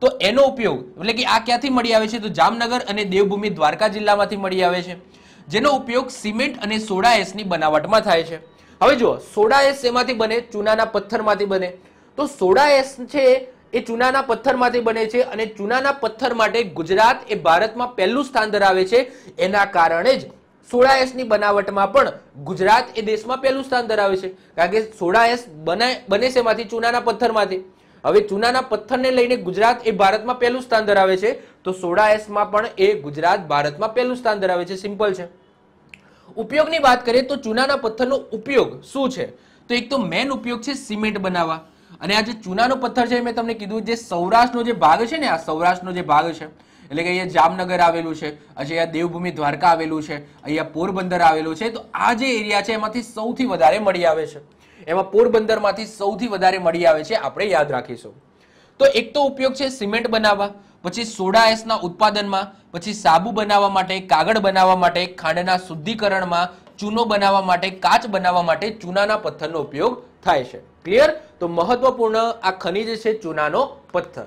तो एनो उपयोग એટલે કે આ ક્યાંથી મળી આવે છે તો જામનગર અને દેવભૂમિ દ્વારકા જિલ્લામાંથી મળી આવે છે, જેનો ઉપયોગ સિમેન્ટ અને સોડા એસની બનાવટમાં થાય છે। હવે જુઓ, સોડા એસ એમાંથી બને? ચૂનાના પથ્થરમાંથી બને। તો સોડા એસ છે એ ચૂનાના પથ્થરમાંથી બને છે અને ચૂનાના પથ્થર માટે ગુજરાત એ ભારતમાં પહેલું સ્થાન ધરાવે છે। એના કારણે જ સોડા એસની બનાવટમાં પણ ગુજરાત એ દેશમાં પહેલું સ્થાન ધરાવે છે, કારણ કે સોડા એસ બને છેમાંથી ચૂનાના પથ્થરમાંથી। હવે ચૂનાના પથ્થરને લઈને ગુજરાત એ ભારતમાં પહેલું સ્થાન ધરાવે છે તો સોડા એસમાં પણ એ ગુજરાત ભારતમાં પહેલું સ્થાન ધરાવે છે। સિમ્પલ છે। ઉપયોગની વાત કરીએ તો ચૂનાના પથ્થરનો ઉપયોગ શું છે તો એક તો મેન ઉપયોગ છે સિમેન્ટ બનાવવા। અને આ જે ચૂનાનો પથ્થર છે મેં તમને કીધું જે સૌરાષ્ટ્રનો જે ભાગ છે ને, આ સૌરાષ્ટ્રનો જે ભાગ છે એટલે કે અહીંયા જામનગર આવેલું છે, અહીંયા દેવભૂમિ દ્વારકા આવેલું છે, અહીંયા પોરબંદર આવેલું છે, તો આ જે એરિયા છે એમાંથી સૌથી વધારે મળી આવે છે। એમાં પોરબંદરમાંથી સૌથી વધારે મળી આવે છે, આપણે યાદ રાખીશું। તો એક તો ઉપયોગ છે સિમેન્ટ બનાવવા, પછી સોડા એસના ઉત્પાદનમાં, પછી સાબુ બનાવવા માટે, કાગળ બનાવવા માટે, ખાંડના શુદ્ધિકરણમાં, ચૂનો બનાવવા માટે, કાચ બનાવવા માટે ચૂનાના પથ્થરનો ઉપયોગ થાય છે। ક્લિયર? તો મહત્વપૂર્ણ આ ખનિજ છે ચૂનાનો પથ્થર।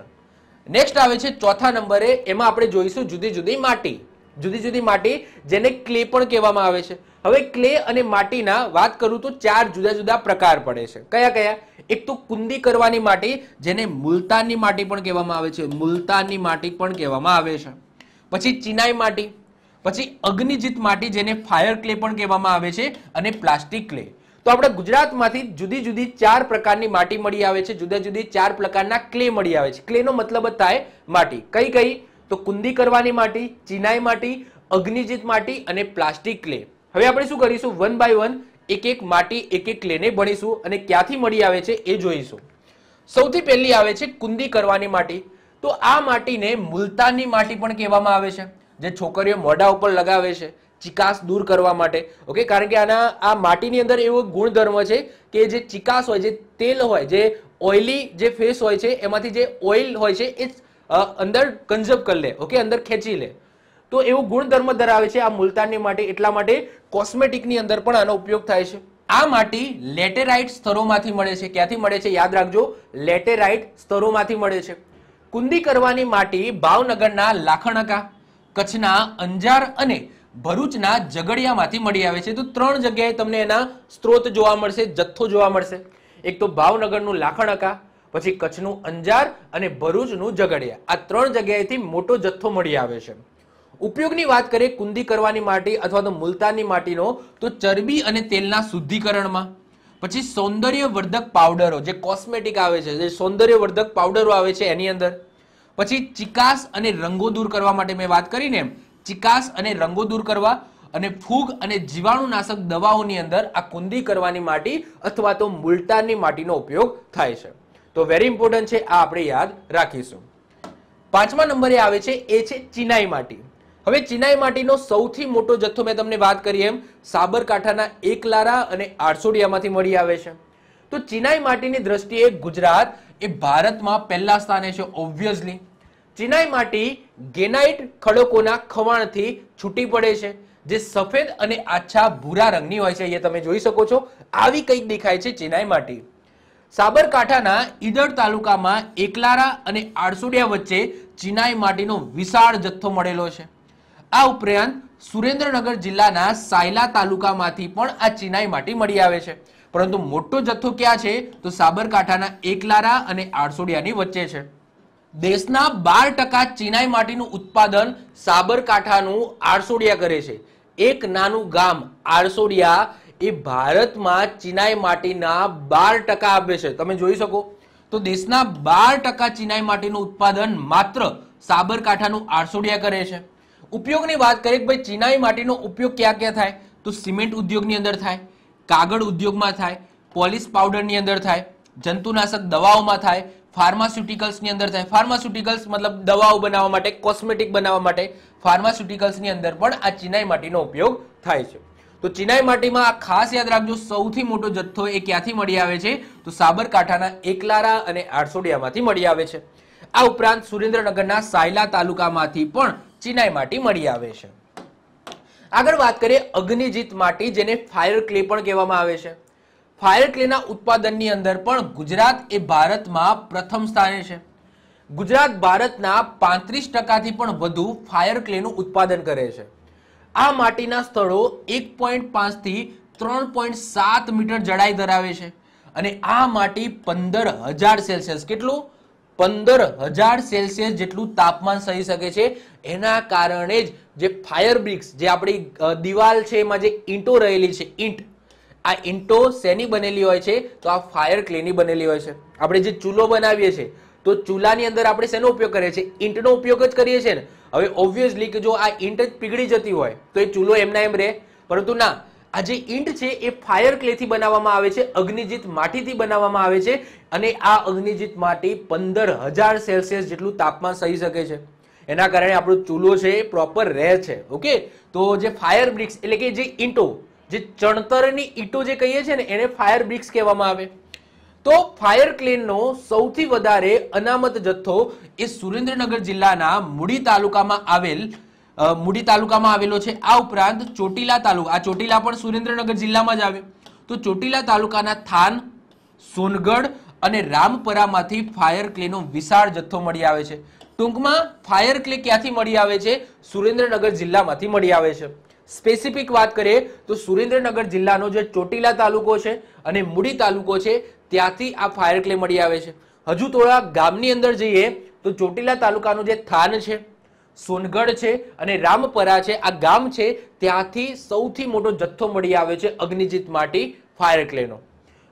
નેક્સ્ટ આવે છે ચોથા નંબરે, એમાં આપણે જોઈશું જુદી જુદી માટી જેને ક્લે પણ કહેવામાં આવે છે। હવે ક્લે અને માટીના વાત કરું તો ચાર જુદા જુદા પ્રકાર પડે છે। કયા કયા? એક તો કુંદી કરવાની માટી જેને મુલતાનની માટી પણ કહેવામાં આવે છે, મુલતાનની માટી પણ કહેવામાં આવે છે। પછી ચિનાઈ માટી, પછી અગ્નિજીત માટી જેને ફાયર ક્લે પણ કહેવામાં આવે છે, અને પ્લાસ્ટિક ક્લે। તો આપણા ગુજરાતમાંથી જુદી જુદી ચાર પ્રકારની માટી મળી આવે છે, જુદા જુદી ચાર પ્રકારના ક્લે મળી આવે છે। ક્લેનો મતલબ જ થાય માટી। કઈ કઈ તો કુંદી કરવાની માટી, ચિનાઈ માટી, અગ્નિજીત માટી અને પ્લાસ્ટિક ક્લે। હવે આપણે શું કરીશું, વન બાય વન એક એક માટી એક એક ક્લેને ભણીશું અને ક્યાંથી મળી આવે છે એ જોઈશું। સૌથી પહેલી આવે છે કુંદી કરવાની માટી। તો આ માટીને મુલતાનની માટી પણ કહેવામાં આવે છે, જે છોકરીઓ મોઢા ઉપર લગાવે છે ચિકાસ દૂર કરવા માટે। ઓકે, કારણ કે આના આ માટીની અંદર એવો ગુણધર્મ છે કે જે ચિકાસ હોય, જે તેલ હોય, જે ઓઇલી જે ફેસ હોય છે એમાંથી જે ઓઇલ હોય છે એ અંદર કન્ઝર્વ કરી લે, ઓકે, અંદર ખેંચી લે। તો એવો ગુણધર્મ ધરાવે છે આ મુલતાનની માટી, એટલા માટે કોસ્મેટિકની અંદર પણ આનો ઉપયોગ થાય છે। આ માટી લેટેરાઇટ સ્તરોમાંથી મળે છે। ક્યાંથી મળે છે યાદ રાખજો, લેટેરાઇટ સ્તરોમાંથી મળે છે। કુંદી કરવાની માટી ભાવનગરના લાખણકા, કચ્છના અંજાર અને ભરૂચના ઝઘડિયામાંથી મળી આવે છે। તો ત્રણ જગ્યાએ તમને એના સ્ત્રોત જોવા મળશે, જથ્થો જોવા મળશે। એક તો ભાવનગરનું લાખણકા, पछी कच्छनु अंजार अने भरूचनु जगड़िया आ त्रण जग्याएथी मोटो जथ्थो मळी आवे छे। उपयोगनी वात करीए कुंदी करवानी माटी अथवा तो मुलतानी माटीनो तो चरबी अने तेलना शुद्धिकरणमां, पछी सौंदर्यवर्धक पाउडरो जे कोस्मेटिक आवे छे जे सौंदर्यवर्धक पाउडरो आवे छे एनी अंदर, पछी चिकास अने रंगो दूर करवा माटे मैं वात करीने चिकास अने रंगो दूर करवा अने फूग अने जीवाणुनाशक दवाओनी अंदर आ कुंदी करवानी माटी अथवा तो मुलतानी माटीनो उपयोग थाय छे। तो वेरी इम्पोर्टंट छे, आ आपणे याद राखीशुं। पांचमा नंबरे आवे छे ए छे चिनाई माटी। हवे चिनाई माटीनो सौथी मोटो जथ्थो मैं तमने वात करी एम साबरकांठाना एकलारा अने आरसोडियामांथी मळी आवे छे। तो चिनाई माटीनी दृष्टिए गुजरात ए भारतमां पहेला स्थाने छे ओब्वियसली। चिनाई माटी गेनाइट खड़कोना खवाणथी छूटी पड़े छे जे सफेद अने आछा भूरा रंगनी होय छे, ये तमे जोई शको छो। आवी कंईक देखाय छे चिनाई माटी। साबरकांठाना ईडर तालुकामां एकलारा अने आरसोडिया वच्चे चिनाई माटीनो विशाळ जथ्थो मळेलो छे। आ उपरांत सुरेंद्रनगर जिल्लाना सायला तालुकामांथी पण आ चिनाई माटी मळी आवे छे, परंतु मोटो जथ्थो क्यां छे तो साबरकांठाना एकलारा अने आरसोडियानी वच्चे छे। देशना 12% चिनाई माटीनुं उत्पादन साबरकांठानुं आरसोडिया करे छे। एक नानुं गाम आरसोडिया ए भारतमां चिनाई माटीना 12% आपे छे, तमे जोई शको। तो देशना 12% चिनाई माटीनुं उत्पादन मात्र साबरकांठानुं आरसोडिया करे छे। उपयोगनी वात करीए के भाई चिनाई माटीनो उपयोग क्या क्या थाय तो सीमेंट उद्योगनी अंदर थाय, कागळ उद्योगमां थाय, पॉलिश पाउडरनी अंदर थाय, जंतुनाशक दवाओमां थाय, फार्मास्यूटिकल्स नी अंदर थाय। फार्मास्यूटिकल्स मतलब दवाओ बनावा माटे, कोस्मेटिक बनावा माटे फार्मास्यूटिकल्स नी अंदर पण आ चिनाई माटीनो उपयोग थाय छे। तो चिनाई माटीमां आ खास याद राखजो सौथी मोटो जथ्थो ए क्यांथी मळी आवे छे तो साबरकांठाना एकलारा अने आरसोडियामांथी मळी आवे छे। आ उपरांत सुरेंद्रनगरना सायला तालुकामांथी पण चिनाई माटी मळी आवे छे। आगळ वात करीए अग्निजीत माटी जेने फायर क्ले पण कहेवामां आवे छे। फायर क्लेना उत्पादननी अंदर पण गुजरात ए भारतमां प्रथम स्थाने छे। गुजरात भारतना 35% थी पण वधु फायर क्लेनु उत्पादन करे छे। आ माटीना स्थळो 1.5 थी 3.7 मीटर जडाई धरावे छे अने आ माटी 15000 सेल्सियस केटलुं 15000 सेल्सियस जेटलुं तापमान सही शके छे। एना कारणे जे फायर ब्रिक्स जे आपणी दीवाल छे एमां जे ईंटो रहेली छे, ईंट आ ईंटो सेनी बनेली होय छे तो आ फायर क्लेनी बनेली होय छे। आपणे जे चूलो बनावीए छे तो चूलानी अंदर आपणे शेनो उपयोग करीए छे, ईंटनो उपयोग ज करीए छे ने। हवे ओब्वियसली के जो आ ईंट ज पीगळी जती होय तो ए चूलो एमना एम रहे, परंतु ना आ जे ईंट छे ए फायर क्लेथी बनाववामां आवे छे, अग्निजीत माटीथी बनाववामां आवे छे अने आ अग्निजीत माटी 15000 सेल्सियस जेटलुं तापमान सही शके छे। एना कारणे आपणो चूलो छे प्रोपर रहे छे। ओके, तो जे फायर ब्रिक्स एटले के जे ईंटो जे चणतरनी ईंटो जे कहीए छे ने एने फायर ब्रिक्स कहेवामां आवे। तो फायर क्लेनो सौथी वधारे अनामत जथ्थो ए सुरेंद्रनगर जिल्लाना मुडी तालुकामां आवेलो छे। आ उपरांत ચોટીલા तालुका, आ ચોટીલા पण सुरेंद्रनगर जिल्लामां ज आवे। तो ચોટીલા तालुकाना थान, સોનગઢ अने રામપરામાંથી फायर क्लेनो विशाळ जथ्थो मळी आवे छे। टूंकमां फायर क्ले क्यांथी मळी आवे छे सुरेंद्रनगर जिल्लामांथी मळी आवे छे। स्पेसिफिक बात करें तो सुरेंद्रनगर जिला ચોટીલા तालुको है और મૂડી तालुको है त्यांथी आ फायर क्ले मळी आवे छे। हजू थोड़ा गामनी अंदर जाइए तो ચોટીલા तालुकानो जे थान है, સોનગઢ है और રામપરા है आ गाम है त्यांथी सौथी मोटो जथ्थो मळी आवे छे अग्निजीत माटी फायर क्लेनो।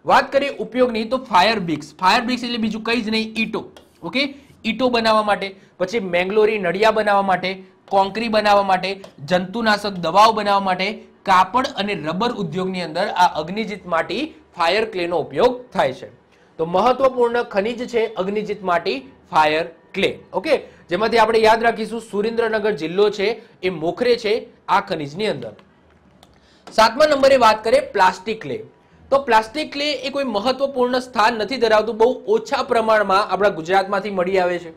बात करें उपयोगनी तो फायर ब्रिक्स एटले बीजू कई ज नहीं, ईटो। ओके, ईटो बनावा माटे, पछी मेंगलोरी नड़िया बनावा माटे, कोंकरी बनावा माटे, जंतुनाशक दवाओ बनावा माटे, कापड़ अने रबर उद्योगनी अंदर आ अग्निजीत माटी फायर क्लेनो उपयोग थाय छे। तो महत्वपूर्ण खनिज छे अग्निजीत माटी फायर क्ले। ओके, जेमांथी आपणे याद राखीशुं सुरेंद्रनगर जिल्लो छे ए मोखरे छे आ खनिजनी अंदर। सातमा नंबरे वात करीए प्लास्टिक क्ले। तो प्लास्टिक क्ले ए कोई महत्वपूर्ण स्थान नथी धरावतुं, बहु ओछा प्रमाणमां आपणा गुजरातमांथी मळी आवे छे।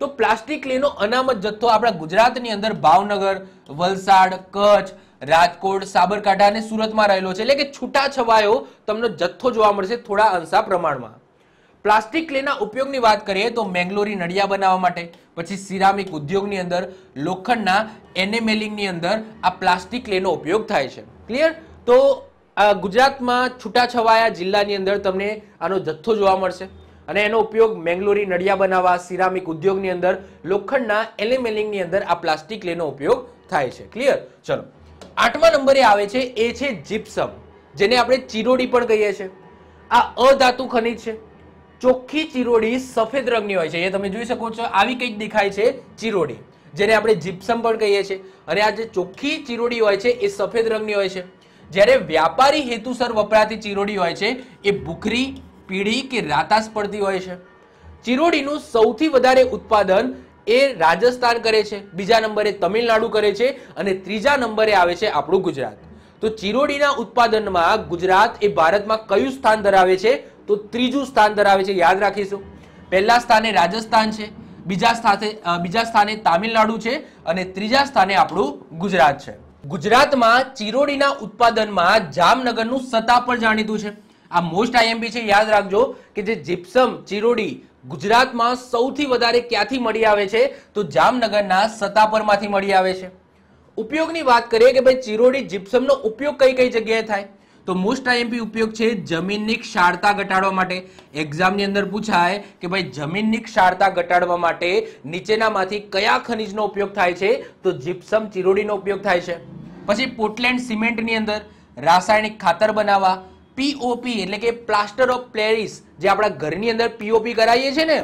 तो प्लास्टिक क्लेनो अनामत जथ्थो आपणा गुजरातनी अंदर भावनगर, वलसाड, कच्छ, राजकोट, साबरकांठा अने सुरतमां रहेलो छे, एटले के छूटाछवायो तमने जथ्थो जोवा मळशे थोड़ा अंशा प्रमाणमां। प्लास्टिक क्लेना उपयोगनी वात करीए तो मेंगलोरी नड़िया बनावा माटे, पछी सिरामिक उद्योगनी अंदर, लोखंडना एनेमेलिंगनी अंदर आ प्लास्टिक क्लेनो उपयोग थाय छे। क्लियर? तो गुजरात में छूटाछवाया जिल्लानी अंदर तमने आनो जथ्थो जोवा मळशे। અને એનો ઉપયોગ મેંગલોરી નડિયા બનાવવા, સિરામિક ઉદ્યોગની અંદર, લોખંડના એલેમેલિંગની અંદર આ પ્લાસ્ટિક લેનો ઉપયોગ થાય છે. ક્લિયર? ચલો, આઠમા નંબરે આવે છે એ છે જીપ્સમ, જેને આપણે ચીરોડી પણ કહીએ છીએ. આ અધાતુ ખનિજ છે. ચોખ્ખી ચીરોડી સફેદ રંગની હોય છે, એ તમે જોઈ શકો છો. આવી કંઈક દેખાય છે ચીરોડી, જેને આપણે જીપ્સમ પણ કહીએ છીએ. અને આ જે ચોખ્ખી ચીરોડી હોય છે એ સફેદ રંગની હોય છે. જ્યારે વ્યાપારી હેતુસર વપરાતી ચીરોડી હોય છે એ ભૂખરી, પીળી કે રાતાસ પડતી હોય છે. ચીરોડીનું સૌથી વધારે ઉત્પાદન એ રાજસ્થાન કરે છે, બીજા નંબરે તમિલનાડુ કરે છે અને ત્રીજા નંબરે આવે છે આપણું ગુજરાત. તો ચીરોડીના ઉત્પાદનમાં ગુજરાત એ ભારતમાં કયું સ્થાન ધરાવે છે? તો ત્રીજું સ્થાન ધરાવે છે. યાદ રાખીશું, પહેલા સ્થાને રાજસ્થાન છે, બીજા સ્થાને તમિલનાડુ છે અને ત્રીજા સ્થાને આપણું ગુજરાત છે. ગુજરાતમાં ચીરોડીના ઉત્પાદનમાં જામનગરનું સત્તા પર જાણીતું છે. આ મોસ્ટ આઈએમપી છે. યાદ રાખજો કે જે જીપ્સમ ચીરોડી ગુજરાતમાં સૌથી વધારે ક્યાંથી મળી આવે છે? તો જામનગરના સત્તા પરમાંથી મળી આવે છે. ઉપયોગની વાત કરીએ કે ભાઈ ચીરોડી જીપ્સમનો ઉપયોગ કઈ કઈ જગ્યાએ થાય? તો મોસ્ટ આઈએમપી ઉપયોગ છે જમીનની ક્ષારતા ઘટાડવા માટે. એક્ઝામની અંદર પૂછાય કે ભાઈ જમીનની ક્ષારતા ઘટાડવા માટે નીચેનામાંથી કયા ખનિજનો ઉપયોગ થાય છે? તો જીપ્સમ ચીરોડીનો ઉપયોગ થાય છે. પછી પોર્ટલેન્ડ સિમેન્ટની અંદર રાસાયણિક ખાતર બનાવવા, પીઓપી એટલે કે પ્લાસ્ટર ઓફ પેરિસ, જે આપણા ઘરની અંદર પીઓપી કરાવીએ છીએ ને,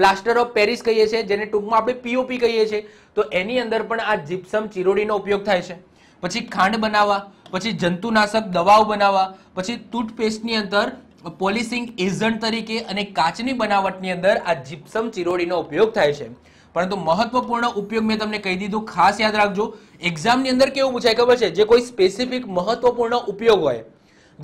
પ્લાસ્ટર ઓફ પેરિસ કહીએ છીએ, જેને ટૂંકમાં આપણે પીઓપી કહીએ છીએ, તો એની અંદર પણ આ જીપ્સમ ચીરોડીનો ઉપયોગ થાય છે. પછી ખાંડ બનાવવા, પછી જંતુનાશક દવાઓ બનાવવા, પછી ટૂથપેસ્ટની અંદર પોલિશિંગ એજન્ટ તરીકે અને કાચની બનાવટની અંદર આ જીપ્સમ ચીરોડીનો ઉપયોગ થાય છે. પરંતુ મહત્વપૂર્ણ ઉપયોગ મેં તમને કહી દીધું, ખાસ યાદ રાખજો. એક્ઝામની અંદર કેવું પૂછાય ખબર છે? જે કોઈ સ્પેસિફિક મહત્વપૂર્ણ ઉપયોગ હોય,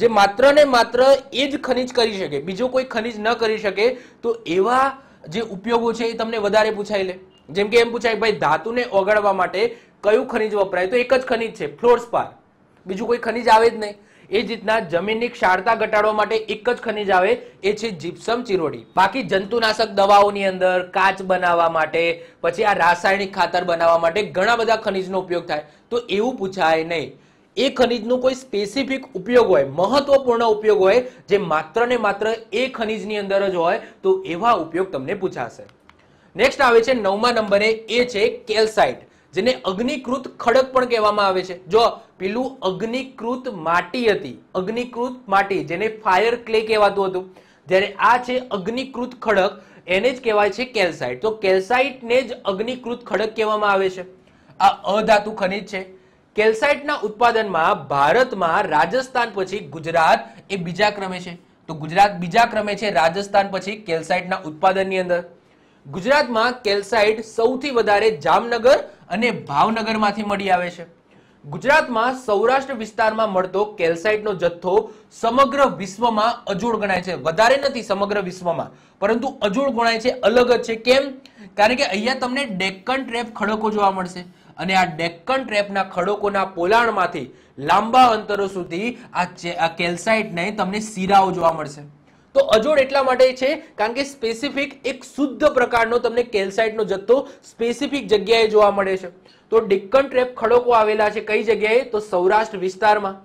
જે માત્ર ને માત્ર એ જ ખનિજ કરી શકે, બીજો કોઈ ખનિજ ન કરી શકે, તો એવા જે ઉપયોગો છે એ તમને વધારે પૂછાય લે. જેમ કે એમ પૂછાય ભાઈ ધાતુને ઓગાળવા માટે કયું ખનિજ વપરાય? તો એક જ ખનિજ છે, ફ્લોરસ્પાર. બીજું કોઈ ખનિજ આવે જ નહીં. એ જ રીતના જમીનની ક્ષારતા ઘટાડવા માટે એક જ ખનિજ આવે, એ છે જીપ્સમ ચીરોડી. બાકી જંતુનાશક દવાઓની અંદર, કાચ બનાવવા માટે, પછી આ રાસાયણિક ખાતર બનાવવા માટે ઘણા બધા ખનિજનો ઉપયોગ થાય. તો એવું પૂછાય નહીં. એ ખનિજનું કોઈ સ્પેસિફિક ઉપયોગ હોય, મહત્વપૂર્ણ ઉપયોગ હોય, જે માત્ર ને માત્ર એ ખનિજની અંદર જ હોય, તો એવા ઉપયોગ તમને પૂછાશે. નેક્સ્ટ આવે છે 9મા નંબરે, એ છે કેલ્સાઇટ, જેને અગ્નિકૃત ખડક પણ કહેવામાં આવે છે. જો પેલું અગ્નિકૃત માટી હતી, અગ્નિકૃત માટી જેને ફાયર ક્લે કહેવાતું હતું, જ્યારે આ છે અગ્નિકૃત ખડક, એને જ કહેવાય છે કેલ્સાઇટ. તો કેલ્સાઇટને જ અગ્નિકૃત ખડક કહેવામાં આવે છે. આ અધાતુ ખનિજ છે. કેલ્સાઇટના ઉત્પાદનમાં ભારતમાં રાજસ્થાન પછી ગુજરાત એ બીજા ક્રમે છે. તો ગુજરાત બીજા ક્રમે છે રાજસ્થાન પછી કેલ્સાઇટના ઉત્પાદનની અંદર. ગુજરાતમાં કેલ્સાઇટ સૌથી વધારે જામનગર અને ભાવનગરમાંથી મળી આવે છે. ગુજરાતમાં સૌરાષ્ટ્ર વિસ્તારમાં મળતો કેલ્સાઇટનો જથ્થો સમગ્ર વિશ્વમાં અજોડ ગણાય છે. વધારે નથી સમગ્ર વિશ્વમાં, પરંતુ અજોડ ગણાય છે, અલગ જ છે. કેમ? કારણ કે અહીંયા તમને ડેક્કન ટ્રેપ ખડકો જોવા મળશે અને આ ડેક્કન ટ્રેપના ખડકોના પોલાણમાંથી લાંબા અંતરો સુધી આ કેલ્સાઇટને તમને શીરાઓ જોવા મળશે. તો અજોડ એટલા માટે છે કારણ કે સ્પેસિફિક એક શુદ્ધ પ્રકારનો તમને કેલ્સાઇટનો જથ્થો સ્પેસિફિક જગ્યાએ જોવા મળે છે. તો ડેક્કન ટ્રેપ ખડકો આવેલા છે કઈ જગ્યાએ? તો સૌરાષ્ટ્ર વિસ્તારમાં.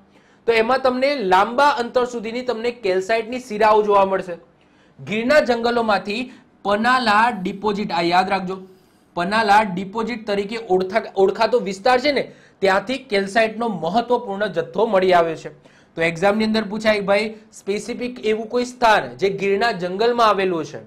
તો એમાં તમને લાંબા અંતર સુધીની તમને કેલ્સાઇટની શીરાઓ જોવા મળશે. ગીરના જંગલોમાંથી પનાલા ડિપોઝિટ, આ યાદ રાખજો, પનાલા ડિપોઝિટ તરીકે ઓળખાતો વિસ્તાર છે ને, ત્યાંથી કેલ્સાઇટનો મહત્વપૂર્ણ જથ્થો મળી આવ્યો છે. તો એક્ઝામની અંદર પૂછાય ભાઈ સ્પેસિફિક એવું કોઈ સ્થાન જે ગીરના જંગલમાં આવેલું છે,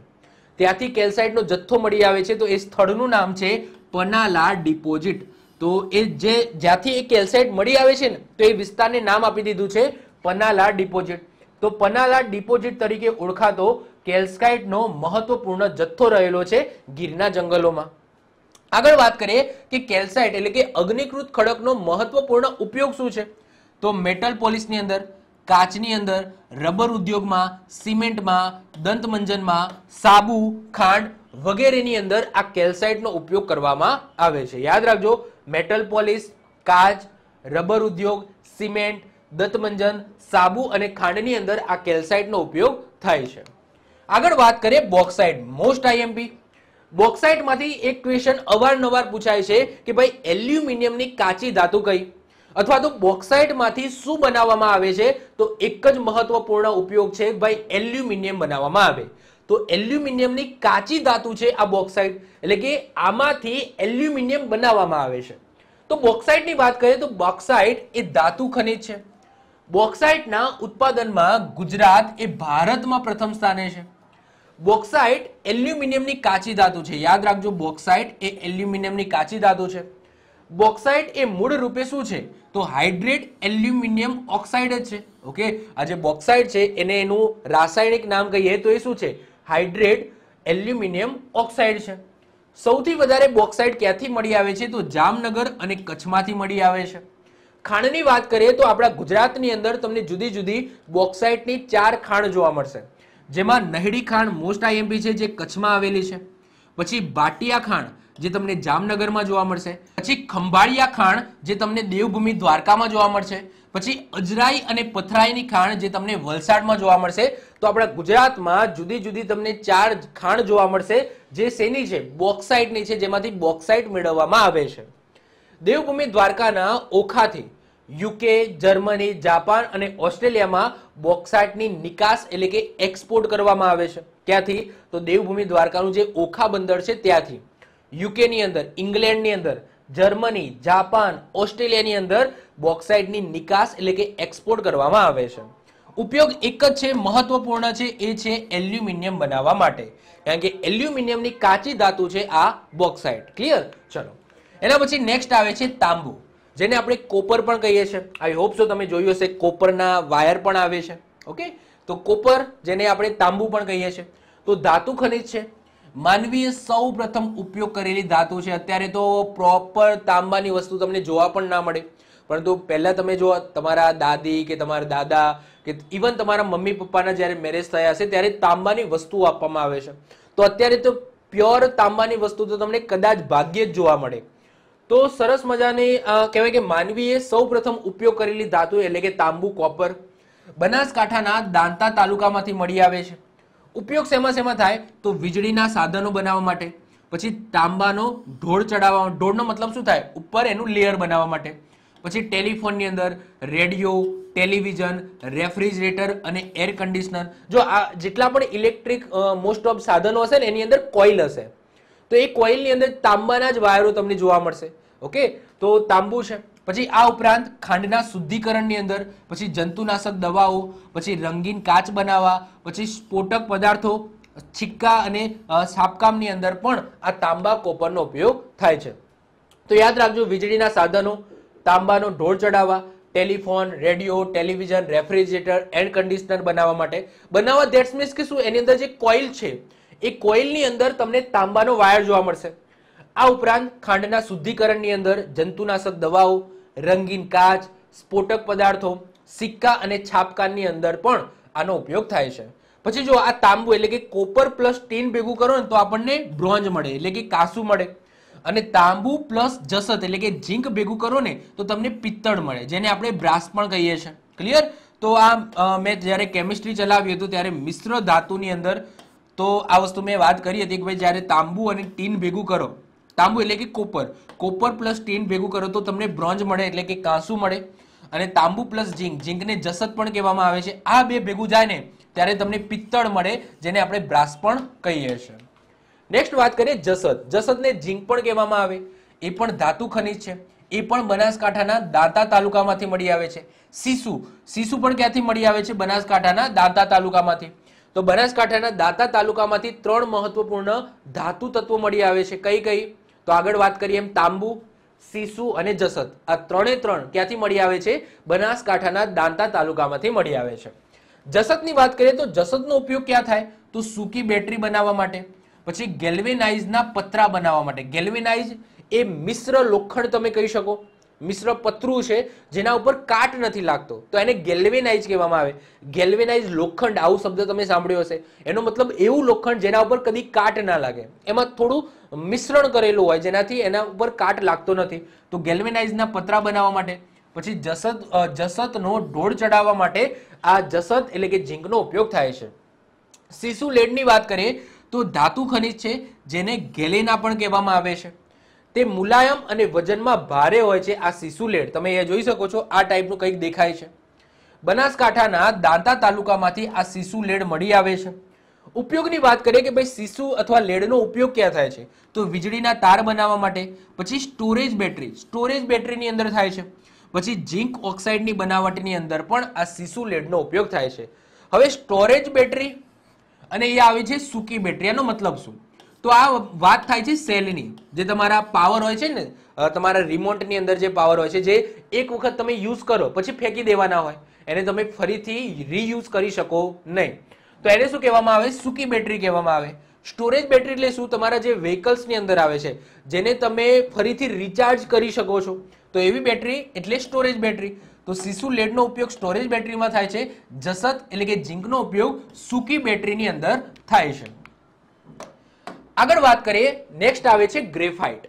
ત્યાંથી કેલ્સાઇટનો જથ્થો મળી આવે છે, તો એ સ્થળનું નામ છે પનાલા ડિપોઝિટ. તો એ જે જ્યાંથી એ કેલ્સાઇટ મળી આવે છે ને, તો એ વિસ્તારને નામ આપી દીધું છે પનાલા ડિપોઝિટ. તો પનાલા ડિપોઝિટ તરીકે ઓળખાતો કેલ્સાઇટનો મહત્વપૂર્ણ જથ્થો રહેલો છે ગીરના જંગલોમાં. આગળ વાત કરીએ કે કેલ્સાઇટ એટલે કે અગ્નિકૃત ખડકનો મહત્વપૂર્ણ ઉપયોગ શું છે? તો મેટલ પોલિશની અંદર, કાચની અંદર, રબર ઉદ્યોગમાં, સિમેન્ટમાં, દંતમંજનમાં, સાબુ, ખાંડ વગેરેની અંદર આ કેલ્સાઇટનો ઉપયોગ કરવામાં આવે છે. યાદ રાખજો, મેટલ પોલિશ, કાચ, રબર ઉદ્યોગ, સિમેન્ટ, દંતમંજન, સાબુ અને ખાંડની અંદર આ કેલ્સાઇટનો ઉપયોગ થાય છે. આગળ વાત કરીએ બોક્સાઇટ, મોસ્ટ આઈએમપી. બોક્સાઇટમાંથી એક ક્વેશ્ચન અવારનવાર પૂછાય છે કે ભાઈ એલ્યુમિનિયમની કાચી ધાતુ કઈ, અથવા તો બોક્સાઇટમાંથી શું બનાવવામાં આવે છે? તો એક જ મહત્વપૂર્ણ ઉપયોગ છે ભાઈ, એલ્યુમિનિયમ બનાવવામાં આવે. तो एल्युमिनियम नी काची धातु छे आ बॉक्साइट, एटले के आमांथी एल्युमिनियम बनाववामां आवे छे। तो बॉक्साइट नी वात करीए तो बॉक्साइट ए धातु खनिज छे। बॉक्साइट ना उत्पादन में गुजरात ए भारत में प्रथम स्थाने छे। बॉक्साइट एल्युमिनियम नी काची धातु छे, याद राखजो बॉक्साइट ए एल्युमिनियम नी काची धातु छे। बॉक्साइट ए मूळ रूपे शुं छे तो हाइड्रेट एल्युमिनियम ऑक्साइड ज छे। ओके, आ जे बॉक्साइट छे एने एनु रासायनिक नाम कहीए तो ए शुं छे, हाइड्रेट एल्युमिनियम ऑक्साइड छे। सौथी वधारे बॉक्साइट क्यांथी मळी आवे छे तो जामनगर अने कच्छमांथी मळी आवे छे। खाणनी वात करीए तो आपणा गुजरातनी अंदर तमने जुदी जुदी बॉक्साइटनी 4 खाण जोवा मळशे, जेमां नहेड़ी खाण मोस्ट आईएमपी छे जे कच्छमां आवेली छे, पछी बाटिया खाण जे तमने जामनगर में जोवा मळशे, पछी खंभाळिया खाण जे तमने देवभूमि द्वारका में जोवा मळशे, पछी अजराई अने पथराईनी खाण जे तमने वलसाड में जोवा मळशे। तो आपणा गुजरात में जुदी जुदी तमने 4 खाण जोवा मळशे जे सेनी छे, बॉक्साइटनी छे, जेमांथी बॉक्साइट मेळववामां आवे छे। देवभूमि द्वारकाना ओखाथी यूके, जर्मनी, जापान अने ऑस्ट्रेलिया में बॉक्साइटनी निकास एटले के एक्सपोर्ट करवामां आवे छे। क्यांथी तो देवभूमि द्वारकानुं जे ओखा बंदर छे त्यांथी, यूके नी अंदर, इंग्लैंड नी अंदर, जर्मनी, जापान, ऑस्ट्रेलिया नी अंदर बॉक्साइट नी निकास एटले के एक्सपोर्ट करवामां आवे छे। उपयोग एक ज छे, महत्वपूर्ण छे, ए छे एल्युमिनियम बनाववा माटे, कारण के एल्युमिनियम नी काची धातु छे आ बॉक्साइट। क्लियर? चलो, एना पछी नेक्स्ट आवे छे तांबू, जेने आपणे कोपर पण कहीए छे। आई होप सो तमे जोयुं हशे कोपरना वायर पण आवे छे। ओके, तो कोपर जेने आपणे तांबू पण कहीए छे तो धातु खनिज छे। मानवीय सौ प्रथम उपयोग करेली धातु छे। अत्यारे तो प्रोपर तांबानी वस्तु तमने जोवा पण ना मळे, परंतु पहेला तमे जो तमारा दादी के तमारा दादा के इवन तमारा मम्मी पप्पाना ज्यारे मेरेज थया हशे त्यारे तांबानी वस्तु आपवामां आवे छे। तो अत्यारे तो प्योर तांबानी वस्तु तो तमने कदाच भाग्ये ज जोवा मळे। तो सरस मजाने कहेवाय के मानवीय सौ प्रथम उपयोग करेली धातु एटले के तांबू कोपर बनासकांठाना दांता तालुकामांथी मळी आवे छे। उपयोग सेमा सेमा थाय तो वीजळीना साधनो बनाववा माटे, पछी तांबानो ढोळ चढ़ावा, ढोळनो मतलब शुं थाय उपर एनु लेयर बनाववा माटे, पछी टेलिफोन नी अंदर रेडियो, टेलिविजन, रेफ्रिजरेटर अने एयर कंडिशनर, जो आ जेटला पण इलेक्ट्रिक मोस्ट ऑफ साधनो हशे ने एनी अंदर कोइल हशे तो ए कोइल नी अंदर तांबाना ज वायरो तमने जोवा मळशे। ओके, तो तांबू छे। पछी आ उपरांत खांडना शुद्धिकरण नी अंदर, पछी जंतुनाशक दवाओ, पछी रंगीन काच बनावा, पछी स्फोटक पदार्थों, छिक्का अने छापकाम नी अंदर पण आ तांबा कोपरनो उपयोग थाय छे। तो याद राखजो वीजळीना साधनों, तांबानो ढोळ चढ़ावा, telephone, radio, television, refrigerator, air conditioner बनावा माटे बनावा, देट्स मीन्स के शुं एनी अंदर जे कोइल छे ए कोइल नी अंदर तमने तांबानो वायर जोवा मळशे। आ उपरांत खांडना शुद्धिकरण नी अंदर जंतुनाशक दवाओ, रंगीन काच, स्फोटक पदार्थों, सिक्का अने छापकाम नी अंदर पण आनो उपयोग थाय छे। पछी जो आ तांबू एटले के कोपर प्लस टीन भेगुं करो ने तो आपणने ब्रोंज मळे एटले के कासु मळे, अने तांबू प्लस जसत एटले के जिंक भेगुं करो ने तो तमने पित्तळ मळे, जेने आपणे ब्रास पण कहीए छे। क्लियर? तो आ मैं ज्यारे केमिस्ट्री चलावी हती त्यारे मिश्र धातुनी अंदर तो आ वस्तु मैं वात करी हती के भाई ज्यारे तांबू अने टीन भेगुं करो, तांबू एटले के कोपर प्लस टीन भेगुं करो तो तमने ब्रोंज मळे एटले के कांसु मळे, अने तांबू प्लस जिंक, जिंकने जसत पण कहेवामां आवे छे। आ बे भेगुं जाय ने त्यारे तमने पित्तळ मळे, जेने आपणे ब्रास पण कहीए छे। नेक्स्ट वात करीए जसत। जसतने जिंक पण कहेवामां आवे, ए पण धातु खनिज छे, ए पण बनासकांठाना दांता तालुकामांथी मळी आवे छे। सीसू, सीसू पण क्यांथी मळी आवे छे? बनासकांठाना दांता तालुकामांथी। तो बनासकांठाना दांता तालुकामांथी 3 महत्वपूर्ण धातु तत्व मळी आवे छे। कई कई? तो आगळ वात करीए एम तांबू, सीसू अने जसत आ त्रणे त्रण क्यांथी मळी आवे छे? बनासकांठाना दांता तालुकामांथी मळी आवे छे। जसतनी वात करीए तो जसतनो उपयोग क्यां थाय तो सूकी बेटरी बनाववा माटे, पछी गेल्वेनाइजना पत्रा बनाववा माटे। गेल्वेनाइज ए मिश्र लोखंड तमे कही शको, मिश्र पत्रू छे जेना उपर काट नथी लागतो तो एने गेल्वेनाइज कहेवामां आवे। गेल्वेनाइज लोखंड आवो शब्द तमे सांभळ्यो हशे, एनो मतलब एवुं लोखंड जेना उपर कदी काट ना लागे, एमां थोडुं मिश्रण करेलुं होय जेनाथी एना उपर काट लागतो नथी तो गेल्वेनाइजना पत्रा बनाववा माटे। पछी जसतनो ढोळ चढ़ावा माटे आ जसत एटले के जिंकनो उपयोग थाय छे। सीसू लेडनी वात करीए तो धातु खनिज छे, जेने गेलेना पण कहेवामां आवे छे। ते मुलायम अने वजनमां भारे होय छे। आ सीसू लेड तमे अहींया जोई शको छो, आ टाइपनुं कंईक देखाय छे। बनासकांठाना दांता तालुकामांथी आ सीसू लेड मळी आवे छे। उपयोगनी बात करें कि भाई सीसू अथवा लेडनो उपयोग क्या थाय छे तो वीजळीना तार बनावा माटे, पछी स्टोरेज बेटरीनी अंदर थाय छे, पछी जिंक ऑक्साइडनी बनावटनी अंदर पण आ सीसू लेडनो उपयोग थाय छे। हवे स्टोरेज बेटरी अने ए आवे छे सूकी बेटरी, आनो मतलब शुं तो आ वात थाय छे सेलनी, जे तमारा पावर होय छे ने तमारा रिमोटनी अंदर जे पावर होय छे जे एक वखत तमे यूज करो पछी फेंकी देवाना होय, एने तमे फरीथी रीयूज करी शको नहीं, तो एने शुं कहेवामां आवे सूकी बेटरी कहेवामां आवे। स्टोरेज बेटरी एटले शुं तमारा जे व्हीकल्सनी अंदर आवे छे जेने तमे फरीथी रिचार्ज करी शको छो, तो एवी बेटरी एटले स्टोरेज बेटरी। तो सीसू लेडनो उपयोग स्टोरेज बेटरीमां थाय छे, जसत एटले के जिंकनो उपयोग सूकी बेटरीनी अंदर थाय छे। आगळ वात करीए, नेक्स्ट आवे छे ग्रेफाइट।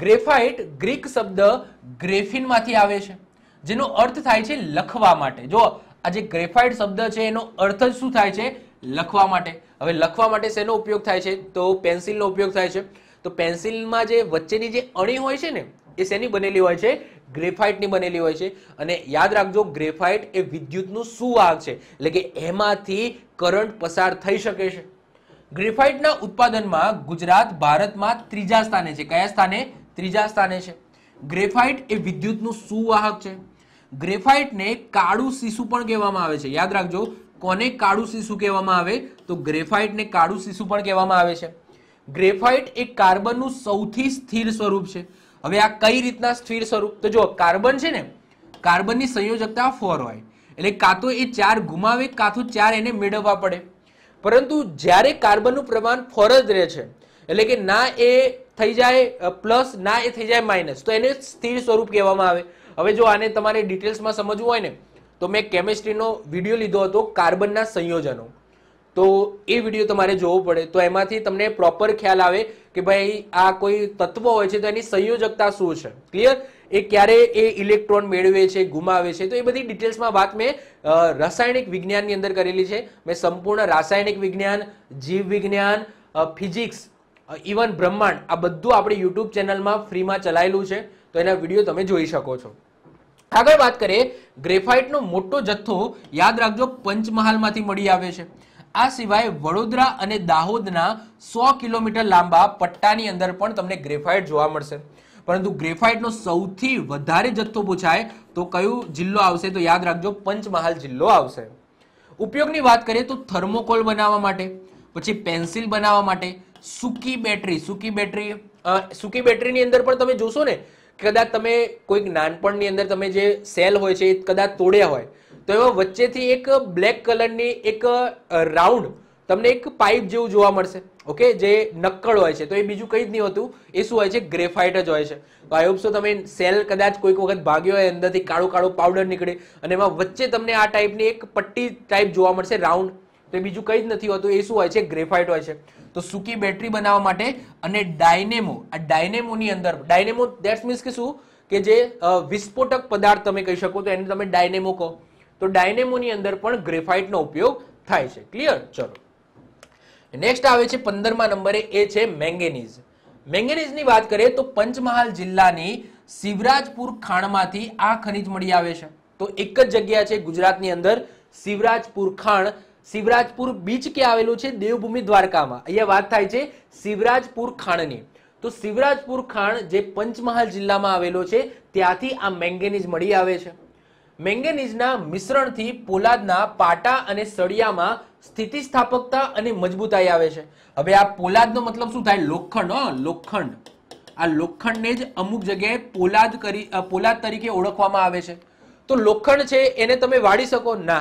ग्रेफाइट ग्रीक शब्द ग्रेफीनमांथी आवे छे जेनो अर्थ थाय छे लखवा माटे। जो आजे ग्रेफाइट शब्द छे एनो अर्थ ज शुं थाय छे लखवा माटे। हवे लखवा माटे शेनो उपयोग थाय छे तो पेन्सिलनो उपयोग थाय छे। तो पेन्सिलमां जे वच्चेनी जे अणी होय छे ने ए शेनी बनेली होय छे, ग्रेफाइटनी बनेली होय छे। अने याद राखजो ग्रेफाइट ए विद्युतनुं सुवाहक छे એટલે કે એમાંથી કરંટ પસાર થઈ શકે છે। ग्रेफाइटना उत्पादनमां गुजरात भारतमां त्रीजा स्थाने छे। कया स्थाने? त्रीजा स्थाने छे। ग्रेफाइट ए विद्युतनुं सुवाहक छे। ग्रेफाइट ने काळू सीसू पण कहेवामां आवे छे। याद राखजो कोने काळू सीसू कहेवामां आवे तो ग्रेफाइट ने काळू सीसू पण कहेवामां आवे छे। ग्रेफाइट ए कार्बननुं सौथी स्थिर स्वरूप छे। हवे आ कई रीतना स्थिर स्वरूप तो जो कार्बन छे ने कार्बननी संयोजकता 4 होय એટલે का तो ए 4 गुमावे का तो 4 एने मेळववा पडे, परंतु ज्यारे कार्बननुं प्रमाण 4 ज रहे छे એટલે કે ना ए થઈ જાય प्लस ना ए થઈ જાય माइनस तो एने स्थिर स्वरूप કહેવામાં આવે। હવે જો આને તમારે ડિટેલ્સમાં સમજવું હોય ને તો મેં કેમિસ્ટ્રીનો વિડિયો લીધો હતો કાર્બનના સંયોજનો, તો એ વિડિયો તમારે જોવો પડે તો એમાંથી તમને પ્રોપર ખ્યાલ આવે કે ભાઈ આ કોઈ તત્વ હોય છે તો એની સંયોજકતા શું છે, ક્લિયર, એ ક્યારે એ ઇલેક્ટ્રોન મેળવે છે ગુમાવે છે, તો એ બધી ડિટેલ્સમાં વાત મેં રાસાયણિક વિજ્ઞાનની અંદર કરેલી છે। મેં સંપૂર્ણ રાસાયણિક વિજ્ઞાન, જીવ વિજ્ઞાન, ફિઝિક્સ, ઇવન બ્રહ્માંડ આ બધું આપણી યુટ્યુબ ચેનલમાં ફ્રીમાં ચલાયેલું છે, તો એના વિડીયો તમે જોઈ શકો છો। आगळ वात करीए, ग्रेफाइट नो मोटो जथ्थो याद राखजो पंचमहालमांथी मळी आवे छे। आ सिवाय वडोदरा अने दाहोदना 100 किलोमीटर लांबा पट्टानी अंदर पण तमने ग्रेफाइट जोवा मळशे, परंतु ग्रेफाइट नो सौथी वधारे जथ्थो पूछाय तो कयो जिल्लो आवशे तो याद राखजो पंचमहाल जिल्लो आवशे। उपयोगनी वात करीए तो थर्मोकोल बनावा माटे, पछी पेन्सिल बनावा माटे, सूकी बेटरीनी अंदर पण તમે જોશો ને कदाच तमे कोई नानपणनी अंदर तमे जे सेल होय छे कदाच तोड्या होय तो एवा वच्चेथी एक ब्लेक कलरनी एक राउंड तमने एक पाइप जेवुं जोवा मळशे, ओके, जे नक्कड़ होय छे तो ए बीजुं कंई ज नहीं होतुं, ए शुं होय छे ग्रेफाइट ज होय छे। तो आई होप सो तमे सेल कदाच कोईक वखत भाग्यो होय अंदरथी काळो काळो पाउडर निकळे अने एमां वच्चे तमने आ टाइपनी एक पट्टी टाइप जोवा मळशे राउंड, तो ए बीजुं कंई ज नथी होतुं, ए शुं होय छे ग्रेफाइट होय छे। तो सूकी बेटरी बनावा माटे अने डायनेमो, आ डायनेमोनी अंदर डायनेमो देट्स मीन्स के शुं के जे विस्फोटक पदार्थ तमे कही शको तो एने तमे डायनेमो कहो, तो डायनेमोनी अंदर पण ग्रेफाइटनो उपयोग थाय छे, क्लियर। चलो नेक्स्ट आवे छे 15मा नंबरे ए छे मैंगेनीज। मैंगेनीजनी वात करीए तो पंचमहाल जिल्लानी शिवराजपुर खाणमांथी आ खनिज मळी आवे छे। तो एक ज जग्या छे गुजरातनी अंदर शिवराजपुर खाण, शिवराजपुर बीच के आवेलू छे देवभूमि द्वारका मां, अहींया वात थाय छे शिवराजपुर खाणनी। तो शिवराजपुर खाण जे पंचमहाल जिल्लामां आवेलो छे त्यांथी आ मैंगेनीज मळी आवे छे। मैंगेनीजना मिश्रणथी पोलादना पाटा अने सळियामां स्थितिस्थापकता अने मजबूताई आवे छे। हवे आ पोलादनो मतलब शुं थाय? लोखंड। लोखंड, आ लोखंडने ज अमुक जग्याए पोलाद तरीके ओळखवामां आवे छे। तो लोखंड छे एने तमे वाળી શકો ના,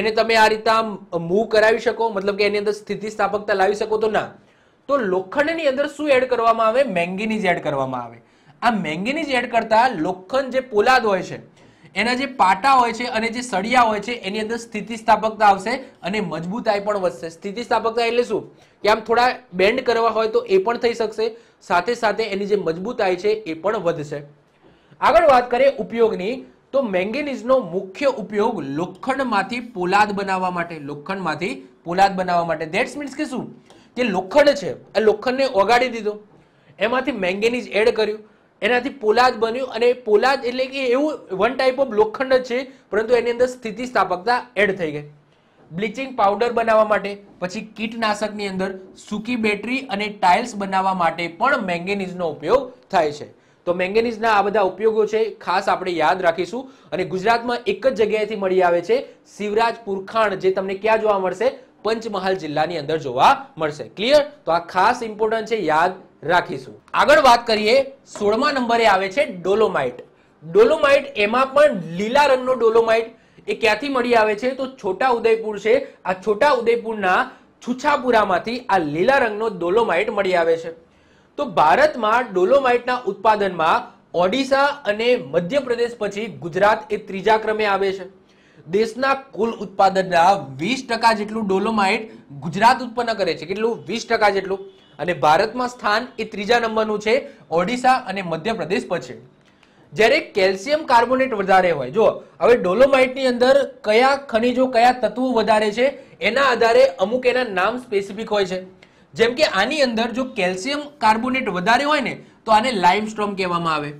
एने तमे आ रीता मूव करावी शको मतलब के एनी अंदर स्थितिस्थापकता लावी शको तो ना। तो लोखंडनी अंदर शुं एड करवामां आवे? मैंगेनीज एड करवामां आवे। आ मैंगेनीज एड करता लोखंड जे पोलाद होय छे एना जे पाटा होय छे अने जे सळिया होय छे एनी अंदर स्थितिस्थापकता आवशे अने मजबूताई पण वधशे। स्थितिस्थापकता एटले शुं के आम थोड़ा बेन्ड करवा होय तो ए पण थई शकशे, साथे साथे एनी जे मजबूताई छे ए पण वधशे। आगळ वात करीए उपयोगनी तो मैंगेनीजनो मुख्य उपयोग लोखंडमांथी पोलाद बनावा माटे, लोखंडमांथी पोलाद बनावा माटे। देट्स मीन्स के शुं के लोखंड छे ए लोखंडने ओगाड़ी दीधो, एमांथी मैंगेनीज एड कर्युं, एनाथी पोलाद बन्युं अने पोलाद एटले के एवुं वन टाइप ऑफ लोखंड छे, परंतु एनी अंदर स्थितिस्थापकता एड थई गई। ब्लीचिंग पाउडर बनावा माटे, पछी कीटनाशकनी अंदर सूकी बेटरी अने टाइल्स बनावा माटे पण मैंगेनीजनो उपयोग थाय छे। तो मैंगेनीजना आ बधा उपयोगो छे, खास आपणे याद राखीशुं। अने गुजरातमां एक ज जग्याएथी मळी आवे छे शिवराजपुर खाण, जे तमने क्यां जोवा मळशे? पंचमहाल जिल्लानी अंदर जोवा मळशे। क्लियर? तो आ खास इम्पोर्टंट छे, याद राखीशुं। आगळ वात करीए 16मा नंबरे आवे छे डोलोमाइट। डोलोमाइट एमां पण लीला रंगनो डोलोमाइट ए क्यांथी मळी आवे छे? तो छोटा उदयपुर छे। आ छोटा उदयपुरना छुछापुरामांथी आ लीला रंगनो डोलोमाइट मळी आवे छे। तो भारतमां डोलोमाइटना उत्पादनमां ओडिशा अने मध्य प्रदेश पछी गुजरात ए त्रीजा क्रमे आवे छे। देशना कुल उत्पादनना 20% जेटलुं डोलोमाइट गुजरात उत्पन्न करे छे। केटलुं? 20% जेटलुं। अने भारतमां स्थान ए त्रीजा नंबरनुं छे, ओडिशा अने मध्य प्रदेश पछी। જ્યારે કેલ્શિયમ કાર્બોનેટ વધારે હોય, જો હવે ડોલોમાઇટની અંદર કયા ખનિજો કયા તત્વો વધારે છે એના આધારે અમુક એના નામ સ્પેસિફિક હોય છે। જેમ કે આની અંદર જો કેલ્શિયમ કાર્બોનેટ વધારે હોય ને તો આને લાઇમસ્ટોન કહેવામાં આવે,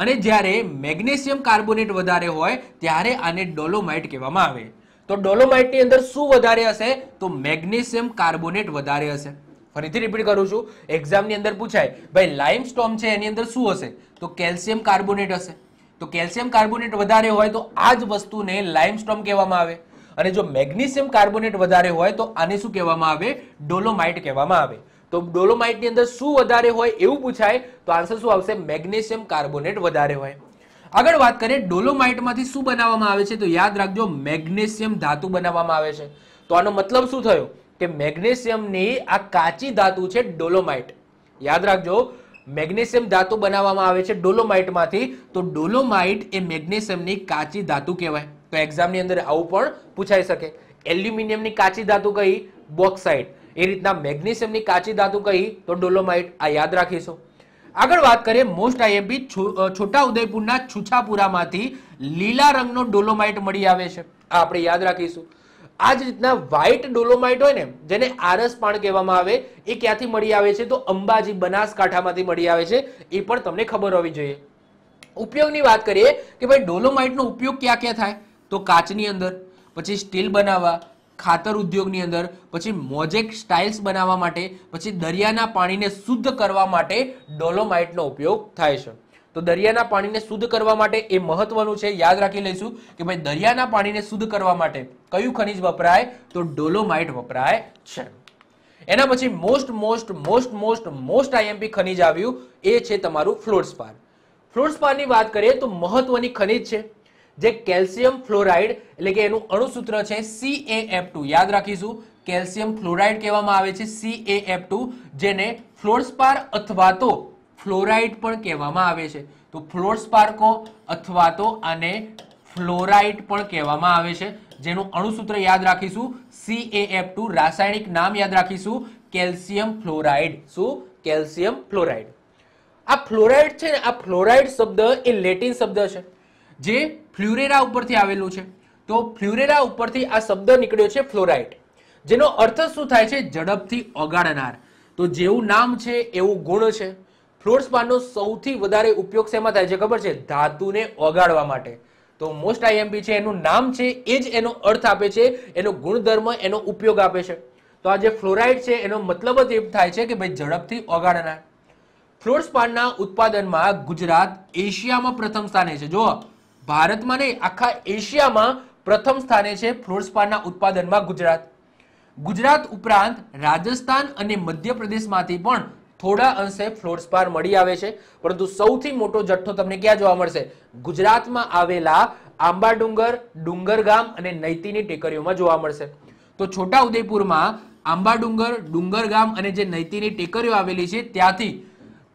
અને જ્યારે મેગ્નેશિયમ કાર્બોનેટ વધારે હોય ત્યારે આને ડોલોમાઇટ કહેવામાં આવે। તો ડોલોમાઇટની અંદર શું વધારે હશે? તો મેગ્નેશિયમ કાર્બોનેટ વધારે હશે। ફરીથી રિપીટ કરું છું, એક્ઝામની અંદર પૂછાય ભાઈ લાઇમસ્ટોન છે એની અંદર શું હશે? તો કેલ્શિયમ કાર્બોનેટ હશે। તો કેલ્શિયમ કાર્બોનેટ વધારે હોય તો આ જ વસ્તુને લાઇમસ્ટોન કહેવામાં આવે, અને જો મેગ્નેશિયમ કાર્બોનેટ વધારે હોય તો આને શું કહેવામાં આવે? ડોલોમાઇટ કહેવામાં આવે। તો ડોલોમાઇટની અંદર શું વધારે હોય એવું પૂછાય તો આન્સર શું આવશે? મેગ્નેશિયમ કાર્બોનેટ વધારે હોય। આગળ વાત કરીએ ડોલોમાઇટમાંથી શું બનાવવામાં આવે છે? તો યાદ રાખજો મેગ્નેશિયમ ધાતુ બનાવવામાં આવે છે। તો આનો મતલબ શું થયો કે મેગ્નેશિયમની આ કાચી ધાતુ છે ડોલોમાઇટ। યાદ રાખજો મેગ્નેશિયમ ધાતુ બનાવવામાં આવે છે ડોલોમાઇટમાંથી, તો ડોલોમાઇટ એ મેગ્નેશિયમની કાચી ધાતુ કહેવાય। તો એક્ઝામની અંદર આવું પણ પૂછાઈ શકે। એલ્યુમિનિયમની કાચી ધાતુ કઈ? બોક્સાઇટ। એ રીતના મેગ્નેશિયમની કાચી ધાતુ કઈ? તો ડોલોમાઇટ। આ યાદ રાખીશું। આગળ વાત કરીએ મોસ્ટ આઈએમપી છોટા ઉદયપુરના છુછાપુરામાંથી લીલા રંગનો ડોલોમાઇટ મળી આવે છે, આ આપણે યાદ રાખીશું। આ જ રીતના વ્હાઇટ ડોલોમાઇટ હોય ને જેને આરસ પણ કહેવામાં આવે, એ ક્યાંથી મળી આવે છે? તો અંબાજી બનાસકાંઠામાંથી મળી આવે છે, એ પણ તમને ખબર હોવી જોઈએ। ઉપયોગની વાત કરીએ કે ભાઈ ડોલોમાઇટનો ઉપયોગ ક્યાં ક્યાં થાય? તો કાચની અંદર, પછી સ્ટીલ બનાવવા, ખાતર ઉદ્યોગની અંદર, પછી મોઝેક સ્ટાઇલ્સ બનાવવા માટે, પછી દરિયાના પાણીને શુદ્ધ કરવા માટે ડોલોમાઇટનો ઉપયોગ થાય છે। તો દરિયાના પાણીને શુદ્ધ કરવા માટે એ મહત્વનું છે, યાદ રાખી લઈશું કે ભાઈ દરિયાના પાણીને શુદ્ધ કરવા માટે કયું ખનિજ વપરાય? તો ડોલોમાઇટ વપરાય છે। એના પછી મોસ્ટ આઈએમપી ખનિજ આવ્યું, એ છે તમારું ફ્લોરસ્પાર। ફ્લોરસ્પારની વાત કરીએ તો મહત્વની ખનિજ છે જે કેલ્શિયમ ફ્લોરાઇડ, એટલે કે એનું અણુસૂત્ર છે CaF2। યાદ રાખીશું, કેલ્શિયમ ફ્લોરાઇડ કહેવામાં આવે છે CaF2, જેને ફ્લોરસ્પાર અથવા તો ફ્લોરાઇડ પણ કહેવામાં આવે છે। તો ફ્લોરસ્પાર કો અથવા તો આને ફ્લોરાઇડ પણ કહેવામાં આવે છે, જેનું અણુસૂત્ર યાદ રાખીશું CaF2, રાસાયણિક નામ યાદ રાખીશું કેલ્શિયમ ફ્લોરાઇડ। શું? Calcium fluoride. આ ફ્લોરાઇડ છે ને, આ ફ્લોરાઇડ શબ્દ એ લેટિન શબ્દ છે જે ફ્લ્યુરેરા ઉપરથી આવેલું છે। તો ફ્લ્યુરેરા ઉપરથી આ શબ્દ નીકળ્યો છે ફ્લોરાઇટ, જેનો અર્થ શું થાય છે? ઝડપથી ઓગાળનાર। તો જેવું નામ છે એવું ગુણ છે। ફ્લોરસ્પારનો સૌથી વધારે ઉપયોગ શેમાં થાય છે ખબર છે? ધાતુને ઓગાળવા માટે। તો મોસ્ટ આઈએમપી છે એનું નામ છે એ જ એનો અર્થ આપે છે, એનો ગુણધર્મ, એનો ઉપયોગ આપે છે। તો આ જે ફ્લોરાઇટ છે એનો મતલબ જ એ થાય છે કે ભાઈ ઝડપથી ઓગાળનાર। ફ્લોરસ્પારના ઉત્પાદનમાં ગુજરાત એશિયામાં પ્રથમ સ્થાને છે। જો ભારતમાં નહીં, આખા એશિયામાં પ્રથમ સ્થાને છે ફ્લોરસ્પારના ઉત્પાદનમાં ગુજરાત। ગુજરાત ઉપરાંત રાજસ્થાન અને મધ્યપ્રદેશમાંથી પણ થોડા અંશે ફ્લોરસ્પાર મળી આવે છે, પરંતુ સૌથી મોટો જથ્થો તમને ક્યાં જોવા મળશે? ગુજરાતમાં આવેલા આંબા ડુંગર, ડુંગરગામ અને નૈતીની ટેકરીઓમાં જોવા મળશે। તો છોટા ઉદેપુરમાં આંબા ડુંગર, ડુંગરગામ અને જે નૈતીની ટેકરીઓ આવેલી છે ત્યાંથી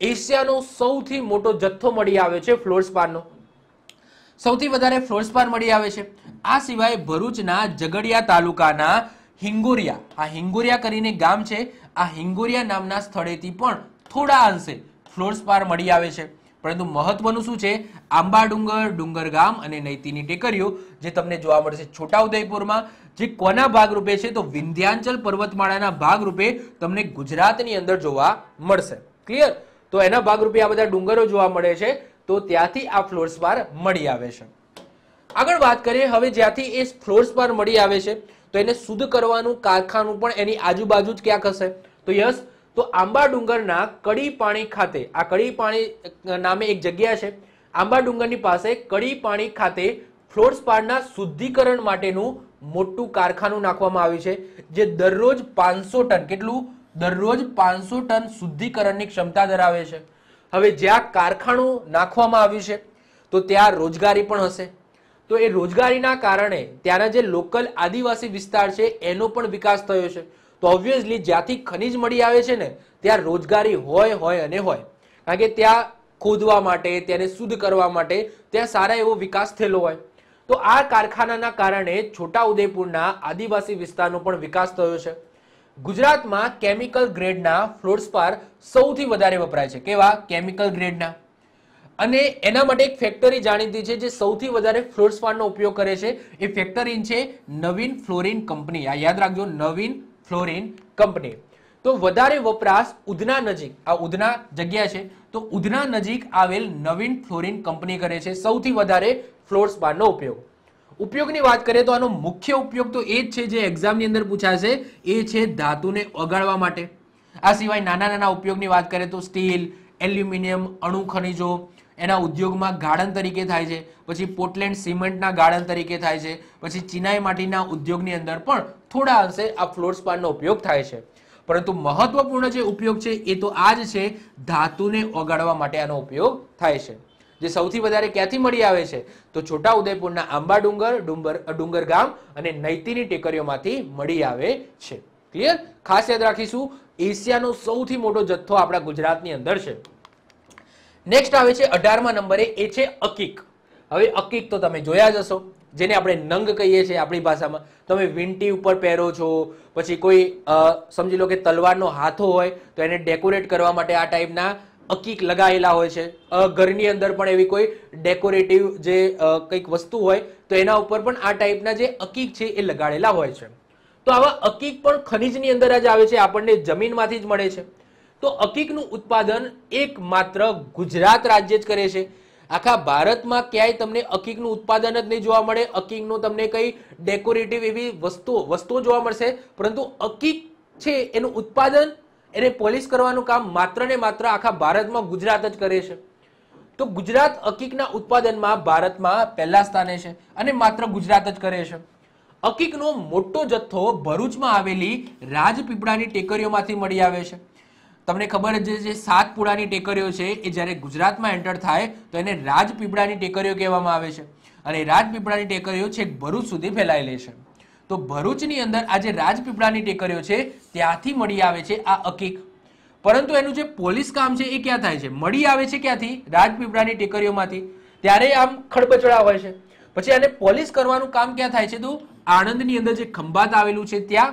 એશિયાનો સૌથી મોટો જથ્થો મળી આવ્યો છે ફ્લોરસ્પારનો। સૌથી વધારે ફ્લોરસ્પાર મળી આવે છે। આ સિવાય ભરૂચના ઝઘડિયા તાલુકાના હિંગોરિયા, આ હિંગોરિયા કરીને ગામ છે, આ હિંગોરિયા નામના સ્થળેથી પણ થોડા અંશે ફ્લોરસ્પાર મળી આવે છે। પરંતુ મહત્વનું શું છે? આંબાડુંગર, ડુંગરગામ અને નૈતીની ટેકરીઓ જે તમને જોવા મળશે છોટાઉદેપુરમાં, જે કોના ભાગરૂપે છે? તો વિંધ્યાંચલ પર્વતમાળાના ભાગરૂપે તમને ગુજરાતની અંદર જોવા મળશે। ક્લિયર? તો એના ભાગરૂપે આ બધા ડુંગરો જોવા મળે છે, તો ત્યાંથી આ ફ્લોરસ્પાર મળી આવે છે। आगळ वात करीए हवे ज्यांथी ए फ्लोर्स पर मळी आवे छे तो एने शुद्ध करवानुं कारखानुं पण एनी आजुबाजु ज क्यांक हशे। तो यस, तो आंबा डूंगरना कड़ीपाणी खाते, आ कड़ीपाणी नामे एक जग्या छे, आंबा डूंगरनी पासे कड़ीपाणी खाते फ्लोर्स पारना शुद्धिकरण माटेनुं मोटुं कारखानुं नाखवामां आव्युं छे, जे दररोज 500 टन, केटलुं? दररोज 500 टन शुद्धिकरणनी क्षमता धरावे छे। हवे ज्यां कारखानुं नाखवामां आव्युं छे तो त्यां रोजगारी पण हशे, तो ए रोजगारीना कारणे त्याना जे लोकल आदिवासी विस्तार छे एनो पण विकास थयो छे। तो ऑब्वियसली ज्यांथी खनिज मळी आवे छे ने त्यां रोजगारी होय होय अने होय, कारण के त्यां खोदवा माटे, त्याने शुद्ध करवा माटे त्यां सारा एवो विकास थेलो होय। तो आ कारखानाना कारणे छोटा उदयपुरना आदिवासी विस्तारनो पण विकास थयो छे। गुजरातमां केमिकल ग्रेडना फ्लोर्स पर सौथी वधारे वपराय छे, केवा? केमिकल ग्रेडना। અને એના માટે એક ફેક્ટરી જાણીતી છે જે સૌથી વધારે ફ્લોરસ્પાનનો ઉપયોગ કરે છે, એ ફેક્ટરી છે નવીન ફ્લોરિન કંપની, આ યાદ રાખજો, નવીન ફ્લોરિન કંપની। તો વધારે વપરાશ ઉધના નજીક, આ ઉધના જગ્યા છે, તો ઉધના નજીક આવેલ નવીન ફ્લોરિન કંપની કરે છે સૌથી વધારે ફ્લોરસ્પાનનો ઉપયોગ। ઉપયોગની વાત કરીએ તો આનો મુખ્ય ઉપયોગ તો એ જ છે જે એક્ઝામની અંદર પૂછાશે, એ છે ધાતુને ઓગાળવા માટે। આ સિવાય નાના નાના ઉપયોગની વાત કરીએ તો સ્ટીલ, એલ્યુમિનિયમ, અણુ ખનિજો एना उद्योग में गाड़न तरीके थाय छे, पछी पोर्टलैंड सीमेंट ना गाड़न तरीके थाय छे, पछी चीनाई माटीना उद्योगनी अंदर पण थोड़ा अंशे आ फ्लोरस्पाननो उपयोग थाय छे। परंतु महत्वपूर्ण जे उपयोग छे ए तो आ ज छे, धातुने ओगाड़वा माटे आनो उपयोग थाय छे, जे सौथी वधारे क्यांथी मळी आवे छे तो छोटा उदयपुरना आंबा डूंगर, डूंगर गाम अने नैतीनी टेकरीओमांथी मळी आवे छे। क्लियर? खास याद राखीशुं, एशियानो सौथी मोटो जथ्थो आपणा गुजरातनी अंदर छे। नेक्स्ट आवे छे 18मा नंबरे, ए छे अकीक। हवे अकीक तो तमे जोया ज हशो, जेने आपणे नंग कहीए छे आपणी भाषामां। तमे वींटी उपर पहेरो छो, पछी कोई समजी लो के तलवारनो हाथो होय तो एने डेकोरेट करवा माटे आ टाइपना अकीक लगाएला होय छे। घरनी अंदर पण एवी कोई डेकोरेटिव जे कंईक वस्तु होय तो एना उपर पण आ टाइपना जे अकीक छे ए लगाडेला होय छे। तो आवा अकीक पण खनिजनी अंदर ज आवे छे, आपणने जमीनमांथी ज मळे छे। तो अकीकनु उत्पादन एकमात्र गुजरात राज्य ज करे छे, आखा भारत में क्यांय तमने अकीकनु उत्पादन ज नहीं जोवा मळे। अकीकनो तमने कई डेकोरेटिव एवी वस्तुओ जोवा मळशे, परंतु अकीक छे एनु उत्पादन, एने पॉलिश करवानुं काम मात्र ने मात्र आखा भारत में गुजरात ज करे छे। तो गुजरात अकीकना उत्पादनमां भारत में पहेला स्थाने छे अने मात्र गुजरात ज करे छे। अकीकनो मोटो जथ्थो भरूचमां आवेली राजपीपळानी टेकरीओमांथी मळी आवे छे। तमने खबर है 7 पुड़ानी टेकरीओ है जयरे गुजरात में एंटर थाय तो एने राजपीपळानी टेकरीओ कहेवामां आवे छे, अने राजपीपळानी टेकरीओ छेक भरूच सुधी फैलायेली छे। तो भरूचनी अंदर आ जे राजपीपळानी टेकरीओ छे त्यांथी मळी आवे छे आ अकीक, परंतु एनुं जे पोलिश काम छे ए क्यां थाय छे, मळी आवे छे क्यांथी? राजपीपळानी टेकरीओमांथी, त्यारे आम खडबचड़ा होय छे। पछी आने पोलिश करवानुं काम क्यां थाय छे तो आणंदनी अंदर जे खंभात आवेलुं छे त्यां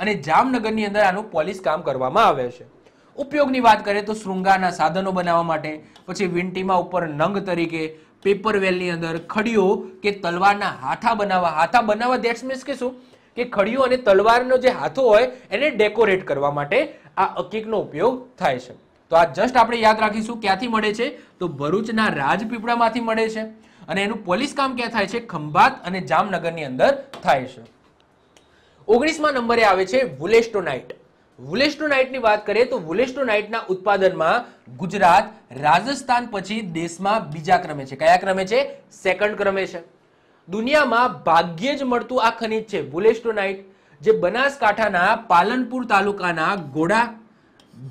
अने जामनगरनी अंदर आनुं पोलिश काम करवामां आवे छे। उपयोगनी बात करें तो श्रृंगारना साधनों बनावा माटे, पछी वींटीमां उपर नंग तरीके, पेपर वेलनी अंदर खड़ीओ के तलवारना हाथा बनावा। हाथा बनावा देट्स मीन्स के शुं के खड़ीओ अने तलवारनो जे हाथो होय एने डेकोरेट करवा माटे आ अकीकनो उपयोग थाय छे। तो आ जस्ट आपणे याद राखीशुं क्यांथी मळे छे तो भरूचना राजपीपळामांथी मळे छे, अने एनुं पोलिश काम क्यां थाय छे? खंभात अने जामनगरनी अंदर थाय छे। 19मा नंबरे आवे छे वुलेस्टोनाइट। वुलेस्टोनाइट नी बात करें तो वुलेस्टोनाइट ना उत्पादन में गुजरात राजस्थान पछी देश में बीजा क्रमे छे। क्या क्रमे छे? सेकंड क्रमे छे। दुनिया में भाग्ये ज मळतुं आ खनिज छे वुलेस्टोनाइट, जे बनासकांठाना पालनपुर तालुकाना गोड़ा,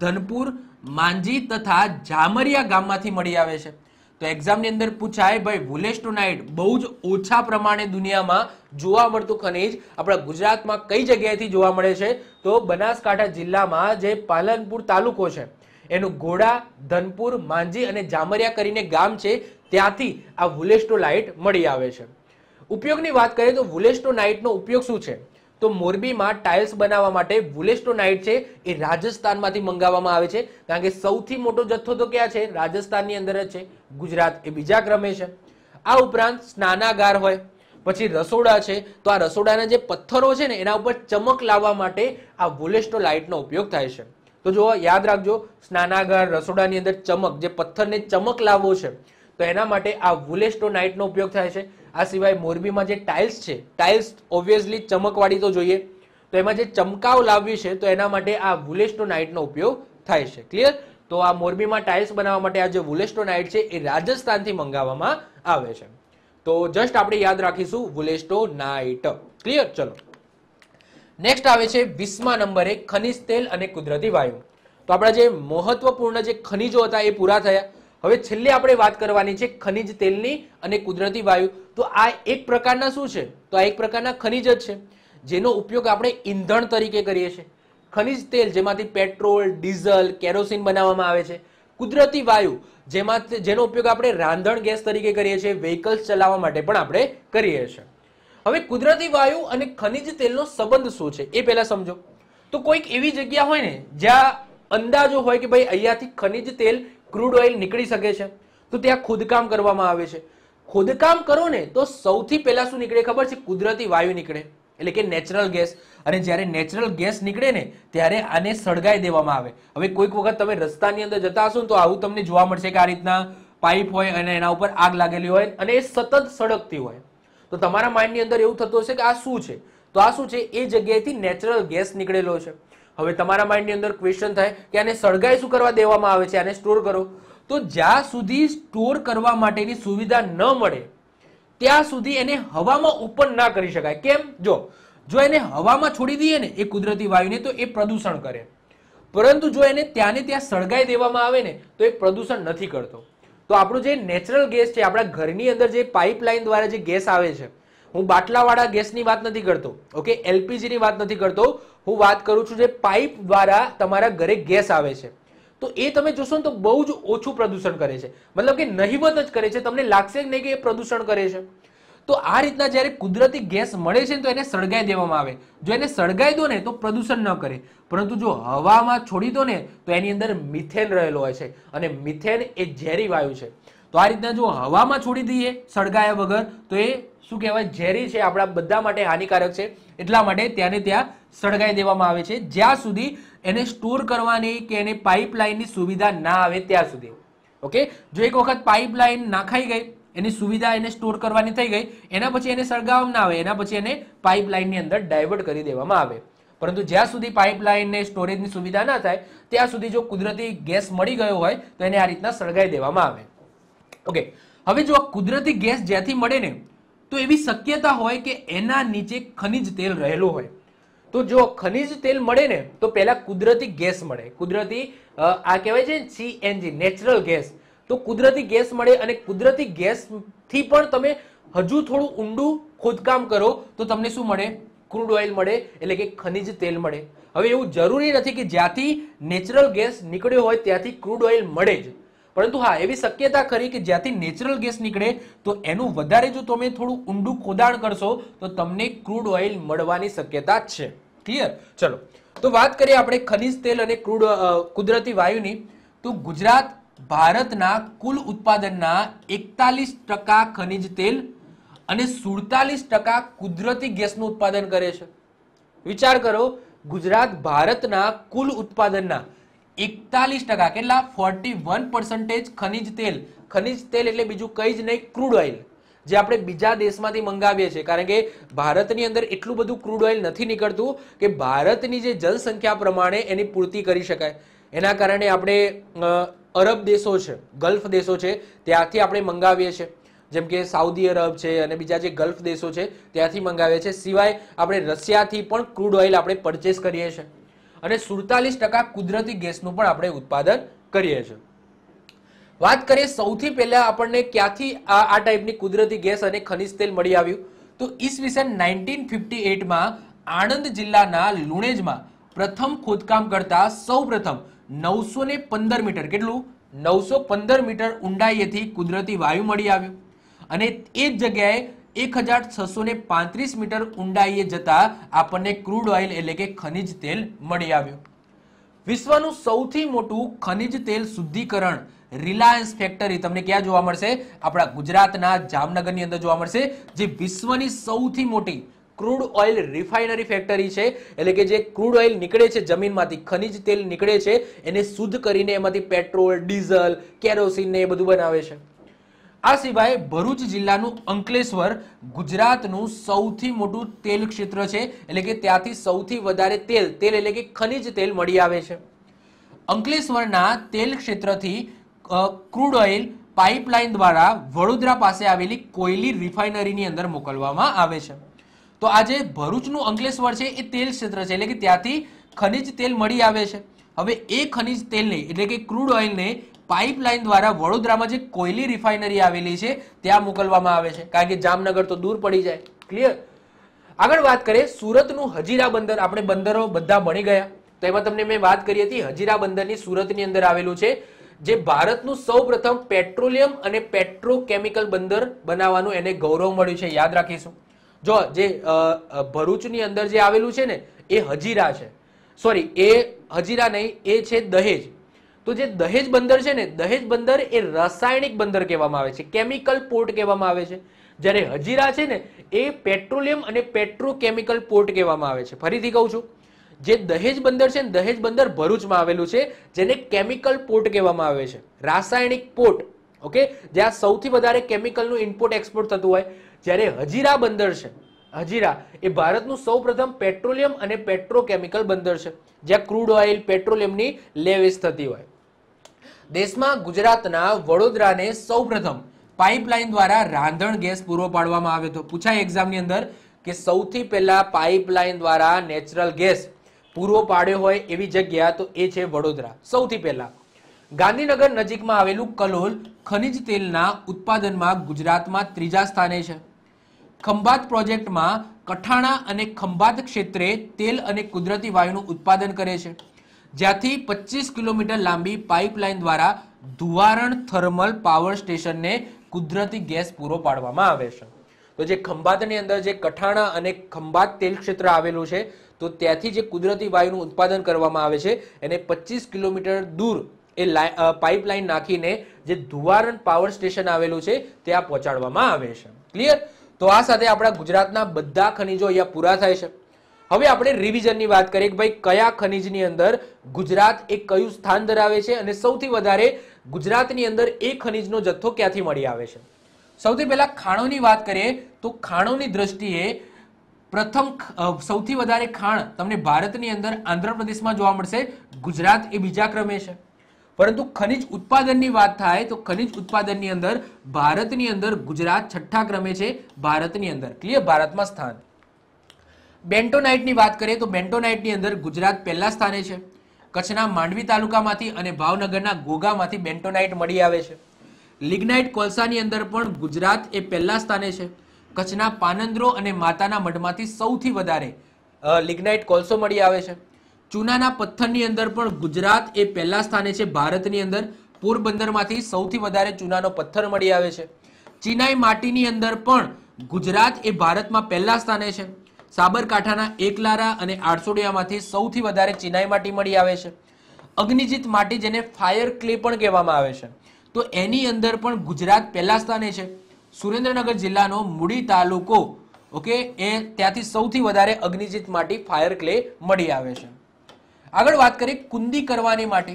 धनपुर, मांजी तथा जामरिया गाममांथी मळी आवे छे। तो एग्जाम नी अंदर पूछाय भाई वुलेस्टोनाइट बहु ज ओछा प्रमाणे दुनिया में जोवा मळतुं खनिज आपणा गुजरात में कई जग्याएथी जोवा मळे छे तो बनासकांठा जिल्ला में जे पालनपुर तालुको छे एनुं घोड़ा, धनपुर, मांजी अने जामरिया करीने गाम छे त्यांथी आ वुलेस्टोनाइट मळी आवे छे। उपयोगनी वात करीए तो वुलेस्टोनाइटनो उपयोग शुं छे तो मोरबी में टाइल्स बनावा माटे वुलेस्टोनाइट छे ए राजस्थान मांथी मंगावामां आवे छे, कारण के सौथी मोटो जथ्थो तो क्यां छे? राजस्थान नी अंदर ज छे, गुजरात ए बीजा क्रमे छे। आ उपरांत स्नानागार होय, पछी रसोड़ा छे तो आ रसोडाना जे पत्थरो छे ने एना उपर चमक लाववा माटे आ वुलेस्टोनाइटनो उपयोग थाय छे। तो जो याद राखजो, स्नानागार, रसोडानी अंदर चमक, जे पत्थरने चमक लाववो छे तो एना माटे आ वुलेस्टोनाइटनो उपयोग थाय छे। आ सिवाय मोरबी में टाइल्स है, टाइल्स ऑब्वियसली चमकवाड़ी तो जोईए, तो एमां जे चमकाव लावी छे तो एना माटे आ वुलेस्टोनाइट नो उपयोग थाय छे। क्लियर? तो आ मोरबी में टाइल्स बनावा माटे आ जे वुलेस्टोनाइट छे ए राजस्थान थी मंगावामां आवे छे। तो जस्ट आपणे याद राखीशुं वुलेस्टोनाइट। क्लियर? चलो नेक्स्ट आवे छे 20मा नंबरे खनिज तेल अने कुदरती वायु। तो आपणा जे महत्वपूर्ण जे खनिजो हता ए पूरा थया। हवे छेल्ले आपणे वात करवानी छे खनिज तेलनी अने कुदरती वायु। तो आ एक प्रकारना शुं छे? तो आ एक प्रकारना खनिज ज छे जेनो उपयोग आपणे ईंधण तरीके करीए छीए। खनिज तेल जेमांथी पेट्रोल, डीजल, केरोसीन बनाववामां आवे छे। कुदरती वायु जेनो उपयोग आपणे रांधण गैस तरीके करीए छीए, व्हीकल्स चलाववा माटे पण आपणे करीए छीए। हवे कुदरती वायु अने खनिज तेलनो संबंध शुं छे ए पहिला समजो। तो कोईक एवी जग्या होय ने ज्यां अंदाजो होय के भाई अहींयाथी खनिज तेल, क्रूड ऑइल निकळी शके छे, तो त्यां खोदकाम करवामां आवे छे। खोदकाम करो ने तो सौथी पहिला शुं निकळे खबर छे? कुदरती वायु निकळे એટલે કે નેચરલ ગેસ। અને જ્યારે નેચરલ ગેસ નીકળે ને ત્યારે આને સળગાવી દેવામાં આવે। હવે કોઈક વખત તમે રસ્તાની અંદર જતા હશો તો આવું તમને જોવા મળશે કે આ રીતના પાઇપ હોય અને એના ઉપર આગ લાગેલી હોય અને એ સતત સળગતી હોય। તો તમારા માઇન્ડની અંદર એવું થતું હશે કે આ શું છે? તો આ શું છે? એ જગ્યાએથી નેચરલ ગેસ નીકળેલો છે। હવે તમારા માઇન્ડની અંદર ક્વેશ્ચન થાય કે આને સળગાવી શું કરવા દેવામાં આવે છે? આને સ્ટોર કરો। તો જ્યાં સુધી સ્ટોર કરવા માટેની સુવિધા ન મળે ત્યાં સુધી એને હવામાં ઓપન ના કરી શકાય। કેમ? જો એને હવામાં છોડી દઈએ ને એ કુદરતી વાયુને તો એ પ્રદૂષણ કરે, પરંતુ જો એને ત્યાંને ત્યાં સળગાવી દેવામાં આવે ને તો એ પ્રદૂષણ નથી કરતો। તો આપણો જે નેચરલ ગેસ છે, આપણા ઘરની અંદર જે પાઇપલાઇન દ્વારા જે ગેસ આવે છે, હું બાટલાવાળા ગેસની વાત નથી કરતો, ઓકે, એલપીજીની વાત નથી કરતો, હું વાત કરું છું જે પાઇપ દ્વારા તમારા ઘરે ગેસ આવે છે, તો એ તમે જોશો ને તો બહુ જ ઓછું પ્રદૂષણ કરે છે, મતલબ કે નહીવત જ કરે છે, તમને લાગશે નહીં કે એ પ્રદૂષણ કરે છે। તો આ રીતના જ્યારે કુદરતી ગેસ મળે છે તો એને સળગાવી દેવામાં આવે। જો એને સળગાવી દો ને તો પ્રદૂષણ ન કરે, પરંતુ જો હવામાં છોડી દો ને તો એની અંદર મિથેન રહેલો હોય છે અને મિથેન એ ઝેરી વાયુ છે। તો આ રીતના જો હવામાં છોડી દઈએ સળગાયા વગર તો એ શું કહેવાય? ઝેરી છે, આપણા બધા માટે હાનિકારક છે। એટલા માટે ત્યાંને ત્યાં સળગાવી દેવામાં આવે છે જ્યાં સુધી એને સ્ટોર કરવાની કે એને પાઇપલાઇનની સુવિધા ના આવે ત્યાં સુધી, ઓકે। જો એક વખત પાઇપલાઇન નાખાઈ ગઈ, એની સુવિધા એને સ્ટોર કરવાની થઈ ગઈ, એના પછી એને સળગાવવામાં ના આવે, એના પછી એને પાઇપલાઇનની અંદર ડાયવર્ટ કરી દેવામાં આવે। પરંતુ જ્યાં સુધી પાઇપલાઇનને સ્ટોરેજની સુવિધા ના થાય ત્યાં સુધી જો કુદરતી ગેસ મળી ગયો હોય તો એને આ રીતના સળગાવી દેવામાં આવે, ઓકે। હવે જો કુદરતી ગેસ જ્યાંથી મળે ને તો એવી શક્યતા હોય કે એના નીચે ખનિજ તેલ રહેલું હોય। તો જો ખનિજ તેલ મળે ને તો પહેલા કુદરતી ગેસ મળે, કુદરતી આ કહેવાય છે CNG, નેચરલ ગેસ। તો કુદરતી ગેસ મળે અને કુદરતી ગેસથી પણ તમે હજુ થોડું ઊંડું ખોદકામ કરો તો તમને શું મળે? ક્રૂડ ઓઇલ મળે, એટલે કે ખનિજ તેલ મળે। હવે એવું જરૂરી નથી કે જ્યાંથી નેચરલ ગેસ નીકળ્યો હોય ત્યાંથી ક્રૂડ ઓઇલ મળે જ, પરંતુ હા એવી શક્યતા ખરી કે જ્યાંથી નેચરલ ગેસ નીકળે તો એનું વધારે જો તમે થોડું ઊંડું ખોદાણ કરશો તો તમને ક્રૂડ ઓઇલ મળવાની શક્યતા છે। ક્લિયર? ચલો તો વાત કરીએ આપણે ખનિજ તેલ અને કુદરતી વાયુની। તો ગુજરાત ભારતના કુલ ઉત્પાદનના 41% ખનિજ તેલ અને 47% કુદરતી ગેસનું ઉત્પાદન કરે છે। વિચાર કરો, ગુજરાત ભારતના કુલ ઉત્પાદનના 41% केटला 41% खनिज तेल एटले बीजू कई ज नहीं, क्रूड ऑइल जे आपणे बीजा देशमांथी मंगावीए छीए। कारण के भारतनी अंदर एटलुं बधुं क्रूड ऑइल नथी नीकळतुं के भारतनी जे जनसंख्या प्रमाणे एनी पूर्ति करी शकाय। एना कारणे आपणे अरब देशो छे, गल्फ देशो छे, त्यांथी आपणे मंगावीए छीए, जेम के साउदी अरब छे अने बीजा जे गल्फ देशो छे त्यांथी मंगावीए छीए। सिवाय आपणे रशियाथी पण क्रूड ऑइल आपणे परचेस करीए छीए અને 47% કુદરતી ગેસનું પણ આપણે ઉત્પાદન કરીએ છીએ। વાત કરીએ સૌથી પહેલા આપણને ક્યાંથી આ ટાઈપની કુદરતી ગેસ અને ખનિજ તેલ મળી આવ્યું? તો ઈસવીસન 1958માં આણંદ જિલ્લાના લુણેજમાં પ્રથમ ખોદકામ કરતા સૌપ્રથમ 915 મીટર, કેટલું? 915 મીટર ઊંડાઈએથી કુદરતી વાયુ મળી આવ્યું અને એ જ જગ્યાએ 1635 मीटर ઊંડાઈએ જતા આપણને ક્રૂડ ઓઇલ એટલે કે ખનિજ તેલ મળી આવ્યું। વિશ્વનું સૌથી મોટું ખનિજ તેલ શુદ્ધિકરણ રિલાયન્સ ફેક્ટરી તમને ક્યાં જોવા મળશે? આપણા ગુજરાતના જામનગરની અંદર જોવા મળશે, જે વિશ્વની સૌથી મોટી ક્રૂડ ઓઇલ રિફાઇનરી ફેક્ટરી છે। એટલે કે જે ક્રૂડ ઓઇલ નીકળે છે જમીનમાંથી, ખનિજ તેલ નીકળે છે, એને શુદ્ધ કરીને એમાંથી પેટ્રોલ, ડીઝલ, કેરોસીન ને એ બધું બનાવે છે। आ सिवाय भरूच जिल्लानुं अंकलेश्वर गुजरातनुं सौथी मोटुं तेल क्षेत्र छे, एटले के त्यांथी सौथी वधारे तेल एटले के खनिज तेल मळी आवे छे। अंकलेश्वरना तेल क्षेत्रथी क्रूड ऑइल पाइपलाइन द्वारा वडोदरा पासे आवेली कोयली रिफाइनरीनी अंदर मोकलवामां आवे छे। तो आजे भरूचनुं अंकलेश्वर छे ए तेल क्षेत्र छे, एटले के त्यांथी खनिज तेल मळी आवे छे। हवे ए खनिज तेलने एटले के क्रूड ऑइलने पाइपलाइन द्वारा वडोदरामां जे कोयली रिफाइनरी आवेली छे त्यां मोकलवामां आवे छे, कारण के जामनगर तो दूर पड़ी जाए। क्लियर। आगळ वात करीए सूरतनुं हजीरा बंदर। आपणे बंदरो बधा भणी गया, तो एमां तमने मैं वात करी हती हजीरा बंदरनी सूरतनी अंदर आवेलुं छे, जे भारतनुं सौप्रथम पेट्रोलियम अने पेट्रोकेमिकल बंदर बनाववानुं एने गौरव मळ्युं छे। याद राखीशुं। जो जे भरूचनी अंदर जे आवेलुं छे ने ए हजीरा छे, सॉरी ए हजीरा नहीं, ए छे दहेज। तो जे दहेज बंदर छे ने, दहेज बंदर ए रासायनिक बंदर कहेवामां आवे छे, केमिकल पोर्ट कहेवामां आवे छे। ज्यारे हजीरा छे ने ए पेट्रोलियम अने पेट्रोकेमिकल पोर्ट कहेवामां आवे छे। फरीथी कहूं छुं, जे दहेज बंदर छे ने, दहेज बंदर भरूचमां आवेलुं छे, जेने केमिकल पोर्ट कहेवामां आवे छे, रासायनिक पोर्ट। ओके, ज्यां सौथी वधारे केमिकलनुं इम्पोर्ट एक्सपोर्ट थतुं होय। ज्यारे हजीरा बंदर छे, हजीरा ए भारतनुं सौप्रथम पेट्रोलियम अने पेट्रोकेमिकल बंदर छे, ज्यां क्रूड ऑइल पेट्रोलियमनी लेवेच थती होय। देशमां गुजरातना वडोदराने सौप्रथम पाइपलाइन द्वारा रांधण गैस पूरो पाडवामां आव्यो तो पूछाय एग्जामनी अंदर के सौथी पहेला पाइपलाइन द्वारा नेचुरल गैस पूरो पाड्यो होय एवी जग्या तो ए छे वडोदरा। सौथी पहेला गांधीनगर नजीकमां आवेलुं कલોલ खनिज तेलना उत्पादनमां गुजरातमां त्रीजा स्थाने छे। खंभात प्रोजेक्ट में कठाणा अने खंभात क्षेत्रे तेल अने कुदरती वायुनु उत्पादन करे छे, ज्यांथी 25 किलोमीटर लांबी पाइपलाइन द्वारा धुवारण थर्मल पावर स्टेशन ने कुदरती गैस पूरो पाडवामां आवे छे। तो जे खंभातनी अंदर जे कठाणा अने खंभात तेल क्षेत्र आवेलुं छे, तो त्यांथी जे कुदरती वायुनु उत्पादन करवामां आवे छे एने 25 किलोमीटर दूर ए पाइपलाइन नाखीने जे धुवारण पावर स्टेशन आवेलुं छे त्यां पहोंचाडवामां आवे छे। क्लियर। तो आ साथे आपणा गुजरातना बधा खनिजो अहींया पूरा थाय छे। हवे आपणे रिविजननी वात करीए के भाई कया खनिजनी अंदर गुजरात ए कयुं स्थान धरावे छे अने सौथी वधारे गुजरातनी अंदर ए खनिजनो जથ્થો क्यांथी मळी आवे छे। सौथी पहेला खाणोनी वात करीए तो खाणोनी द्रष्टिए प्रथम सौथी वधारे खाण तमने भारतनी अंदर आंध्र प्रदेशमां जोवा मळशे, गुजरात ए बीजा क्रमे छे। परंतु खनिज उत्पादननी वात थाय तो खनिज उत्पादननी अंदर भारतनी अंदर गुजरात छठ्ठा क्रमे छे, भारतनी अंदर। क्लियर। भारतमां स्थान। बेंटोनाइटनी वात करीए तो बेंटोनाइटनी अंदर गुजरात पहेला स्थाने छे। कच्छना मांडवी तालुकामांथी अने भावनगरना गोगामांथी बेंटोनाइट मळी आवे छे। लिग्नाइट कोळसानी अंदर पण गुजरात ए पहेला स्थाने छे। कच्छना पानंद्रो अने माताना मढमांथी सौथी वधारे लिग्नाइट कोळसो मळी आवे छे। चूनाना पत्थरनी अंदर पण गुजरात ए पहेला स्थाने छे, भारतनी अंदर। पोरबंदरमांथी सौथी वधारे चूनानो पत्थर मळी आवे छे। चीनाई माटीनी अंदर पण गुजरात ए भारतमां पहेला स्थाने छे। साबरकांठाना एकलारा अने आरसोडियामांथी सौथी वधारे चीनाई माटी मळी आवे छे। अग्निजीत माटी जेने फायर क्ले पण कहेवामां आवे छे, तो एनी अंदर पण गुजरात पहेला स्थाने छे। सुरेंद्रनगर जिल्लानो मूडी तालुको ओके ए त्यांथी सौथी वधारे अग्निजीत माटी फायर क्ले मळी आवे छे। आगळ वात करीए कुंदी करवानी माटी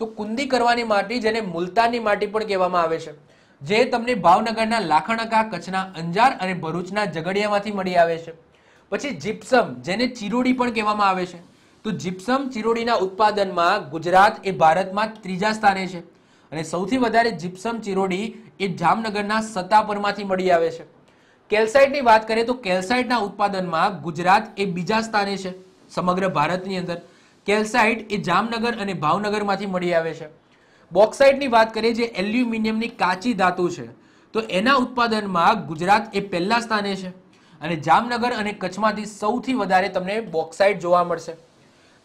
तो कुंदी करवानी माटी जेने मुलतानी माटी पण कहेवामां आवे छे, जे तमने भावनगरना लाखणका, कच्छना अंजार अने भरूचना जगडियामांथी मळी आवे छे। पछी जिप्सम जेने चिरोडी पण कहेवामां आवे छे, तो जिप्सम चिरोडीना उत्पादनमां गुजरात ए भारतमां त्रीजा स्थाने छे अने सौथी वधारे जिप्सम चिरोडी ए जामनगरना सतापरमांथी मळी आवे छे। केल्साइटनी वात करीए तो केल्साइटना उत्पादनमां गुजरात ए बीजा स्थाने छे समग्र भारतनी अंदर। केल्साइट ए जामनगर अने भावनगरमांथी मळी आवे छे। बॉक्साइटनी वात करीए जे एल्युमिनियमनी काची धातु छे, तो एना उत्पादनमां गुजरात ए पहेला स्थाने छे अने जामनगर अने कच्छमांथी सौथी वधारे तमने बॉक्साइट जोवा मळशे।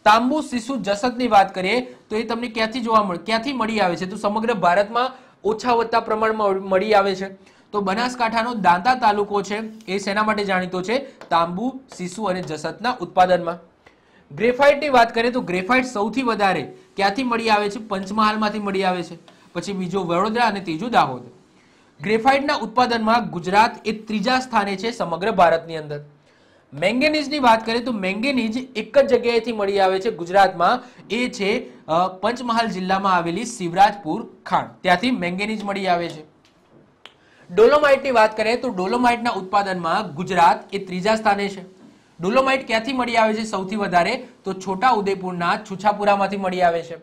तांबू सीसू जसतनी वात करीए तो ए तमने क्यांथी मळी आवे छे, तो समग्र भारतमां ओछा वत्ता प्रमाणमां मळी आवे छे। तो बनासकांठानो दांता तालुको छे ए शेना माटे जाणीतो छे, तांबू सीसू अने जसतना उत्पादनमां। ग्रेफाइटनी वात करीए तो ग्रेफाइट सौथी वधारे क्यांथी मळी आवे छे, पंचमहालमांथी मळी आवे छे, पछी बीजो वडोदरा अने तीजो दाहोद। ग्रेफाइटना उत्पादनमां गुजरात ए त्रीजा स्थाने छे समग्र भारतनी अंदर। मेंगेनीजनी वात करीए तो मेंगेनीज एक ज जग्याएथी मळी आवे छे गुजरातमां, ए छे पंचमहाल जिल्लामां आवेली शिवराजपुर खाण, त्यांथी मेंगेनीज मळी आवे छे। डोलोमाइटनी वात करें तो डोलोमाइटना उत्पादनमां गुजरात ए त्रीजा स्थाने छे। डोलोमाइट क्यांथी मळी आवे छे सौथी वधारे तो छोटा उदयपुरना छुछापुरामांथी मळी आवे छे।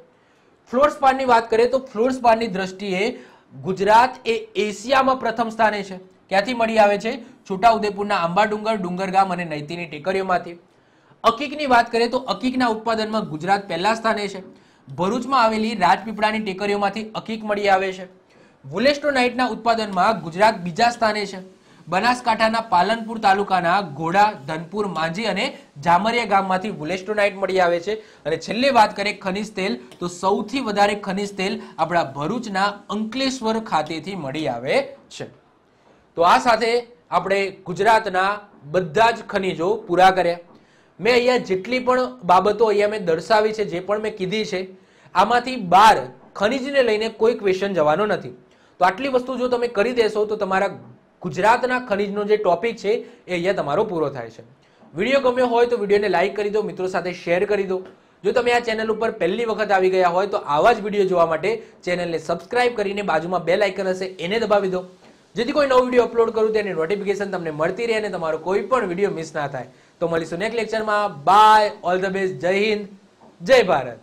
फ्लोरस्पाननी वात करें तो फ्लोरस्पाननी दृष्टिए गुजरात ए एशियामां प्रथम स्थाने छे। क्यांथी मळी आवे छे? छोटा उदयपुरना आंबाडुंगर, डुंगरगाम अने नैतीनी टेकडीओमांथी। अकीकनी वात करें तो अकीकना उत्पादनमां गुजरात पहेला स्थाने छे। भरूचमां आवेली राजपीपळानी टेकडीओमांथी अकीक मळी आवे छे। वुलेस्टोनाइटना उत्पादनमां गुजरात बीजा स्थाने छे। बनासकांठाना पालनपुर तालुकाना घोड़ा, धनपुर, मांजी अने जामरिया गाममांथी वुलेस्टोनाइट मळी आवे छे। अने छेल्ले वात करें खनिज तेल तो सौथी वधारे खनिज तेल आपणा भरूचना अंकलेश्वर खातेथी मळी आवे छे। तो आ साथे आपणे गुजरातना बधा ज खनिजो पूरा कर्या। मैं अहींया जेटली पण बाबतो अहींया मैं दर्शावी छे, जे पण मैं कीधी छे, आमांथी 12 खनिजने लईने कोई क्वेश्चन जवानो नथी। तो आटली वस्तु जो तमे करी देशो तो तमारा गुजरातना खनिजनो जे टॉपिक छे ए अहींया तमारो पूरो थाय छे। विडियो गम्यो होय तो विडियोने लाइक करी दो, मित्रों साथे शेर करी दो। जो तमे आ चेनल उपर पहली वखत आवी गया होय तो आवा ज विडियो जोवा माटे चेनलने सब्सक्राइब करीने बाजुमां बेल आइकन हशे एने दबावी दो, जेथी कोई नवो विडियो अपलोड करूं तेनी नोटिफिकेशन तमने मळती रहे अने तमारो कोई पण विडियो मिस ना थाय। तो मळीशुं नेक्स्ट लेक्चरमां। बाय, ऑल द बेस्ट, जय हिंद, जय भारत।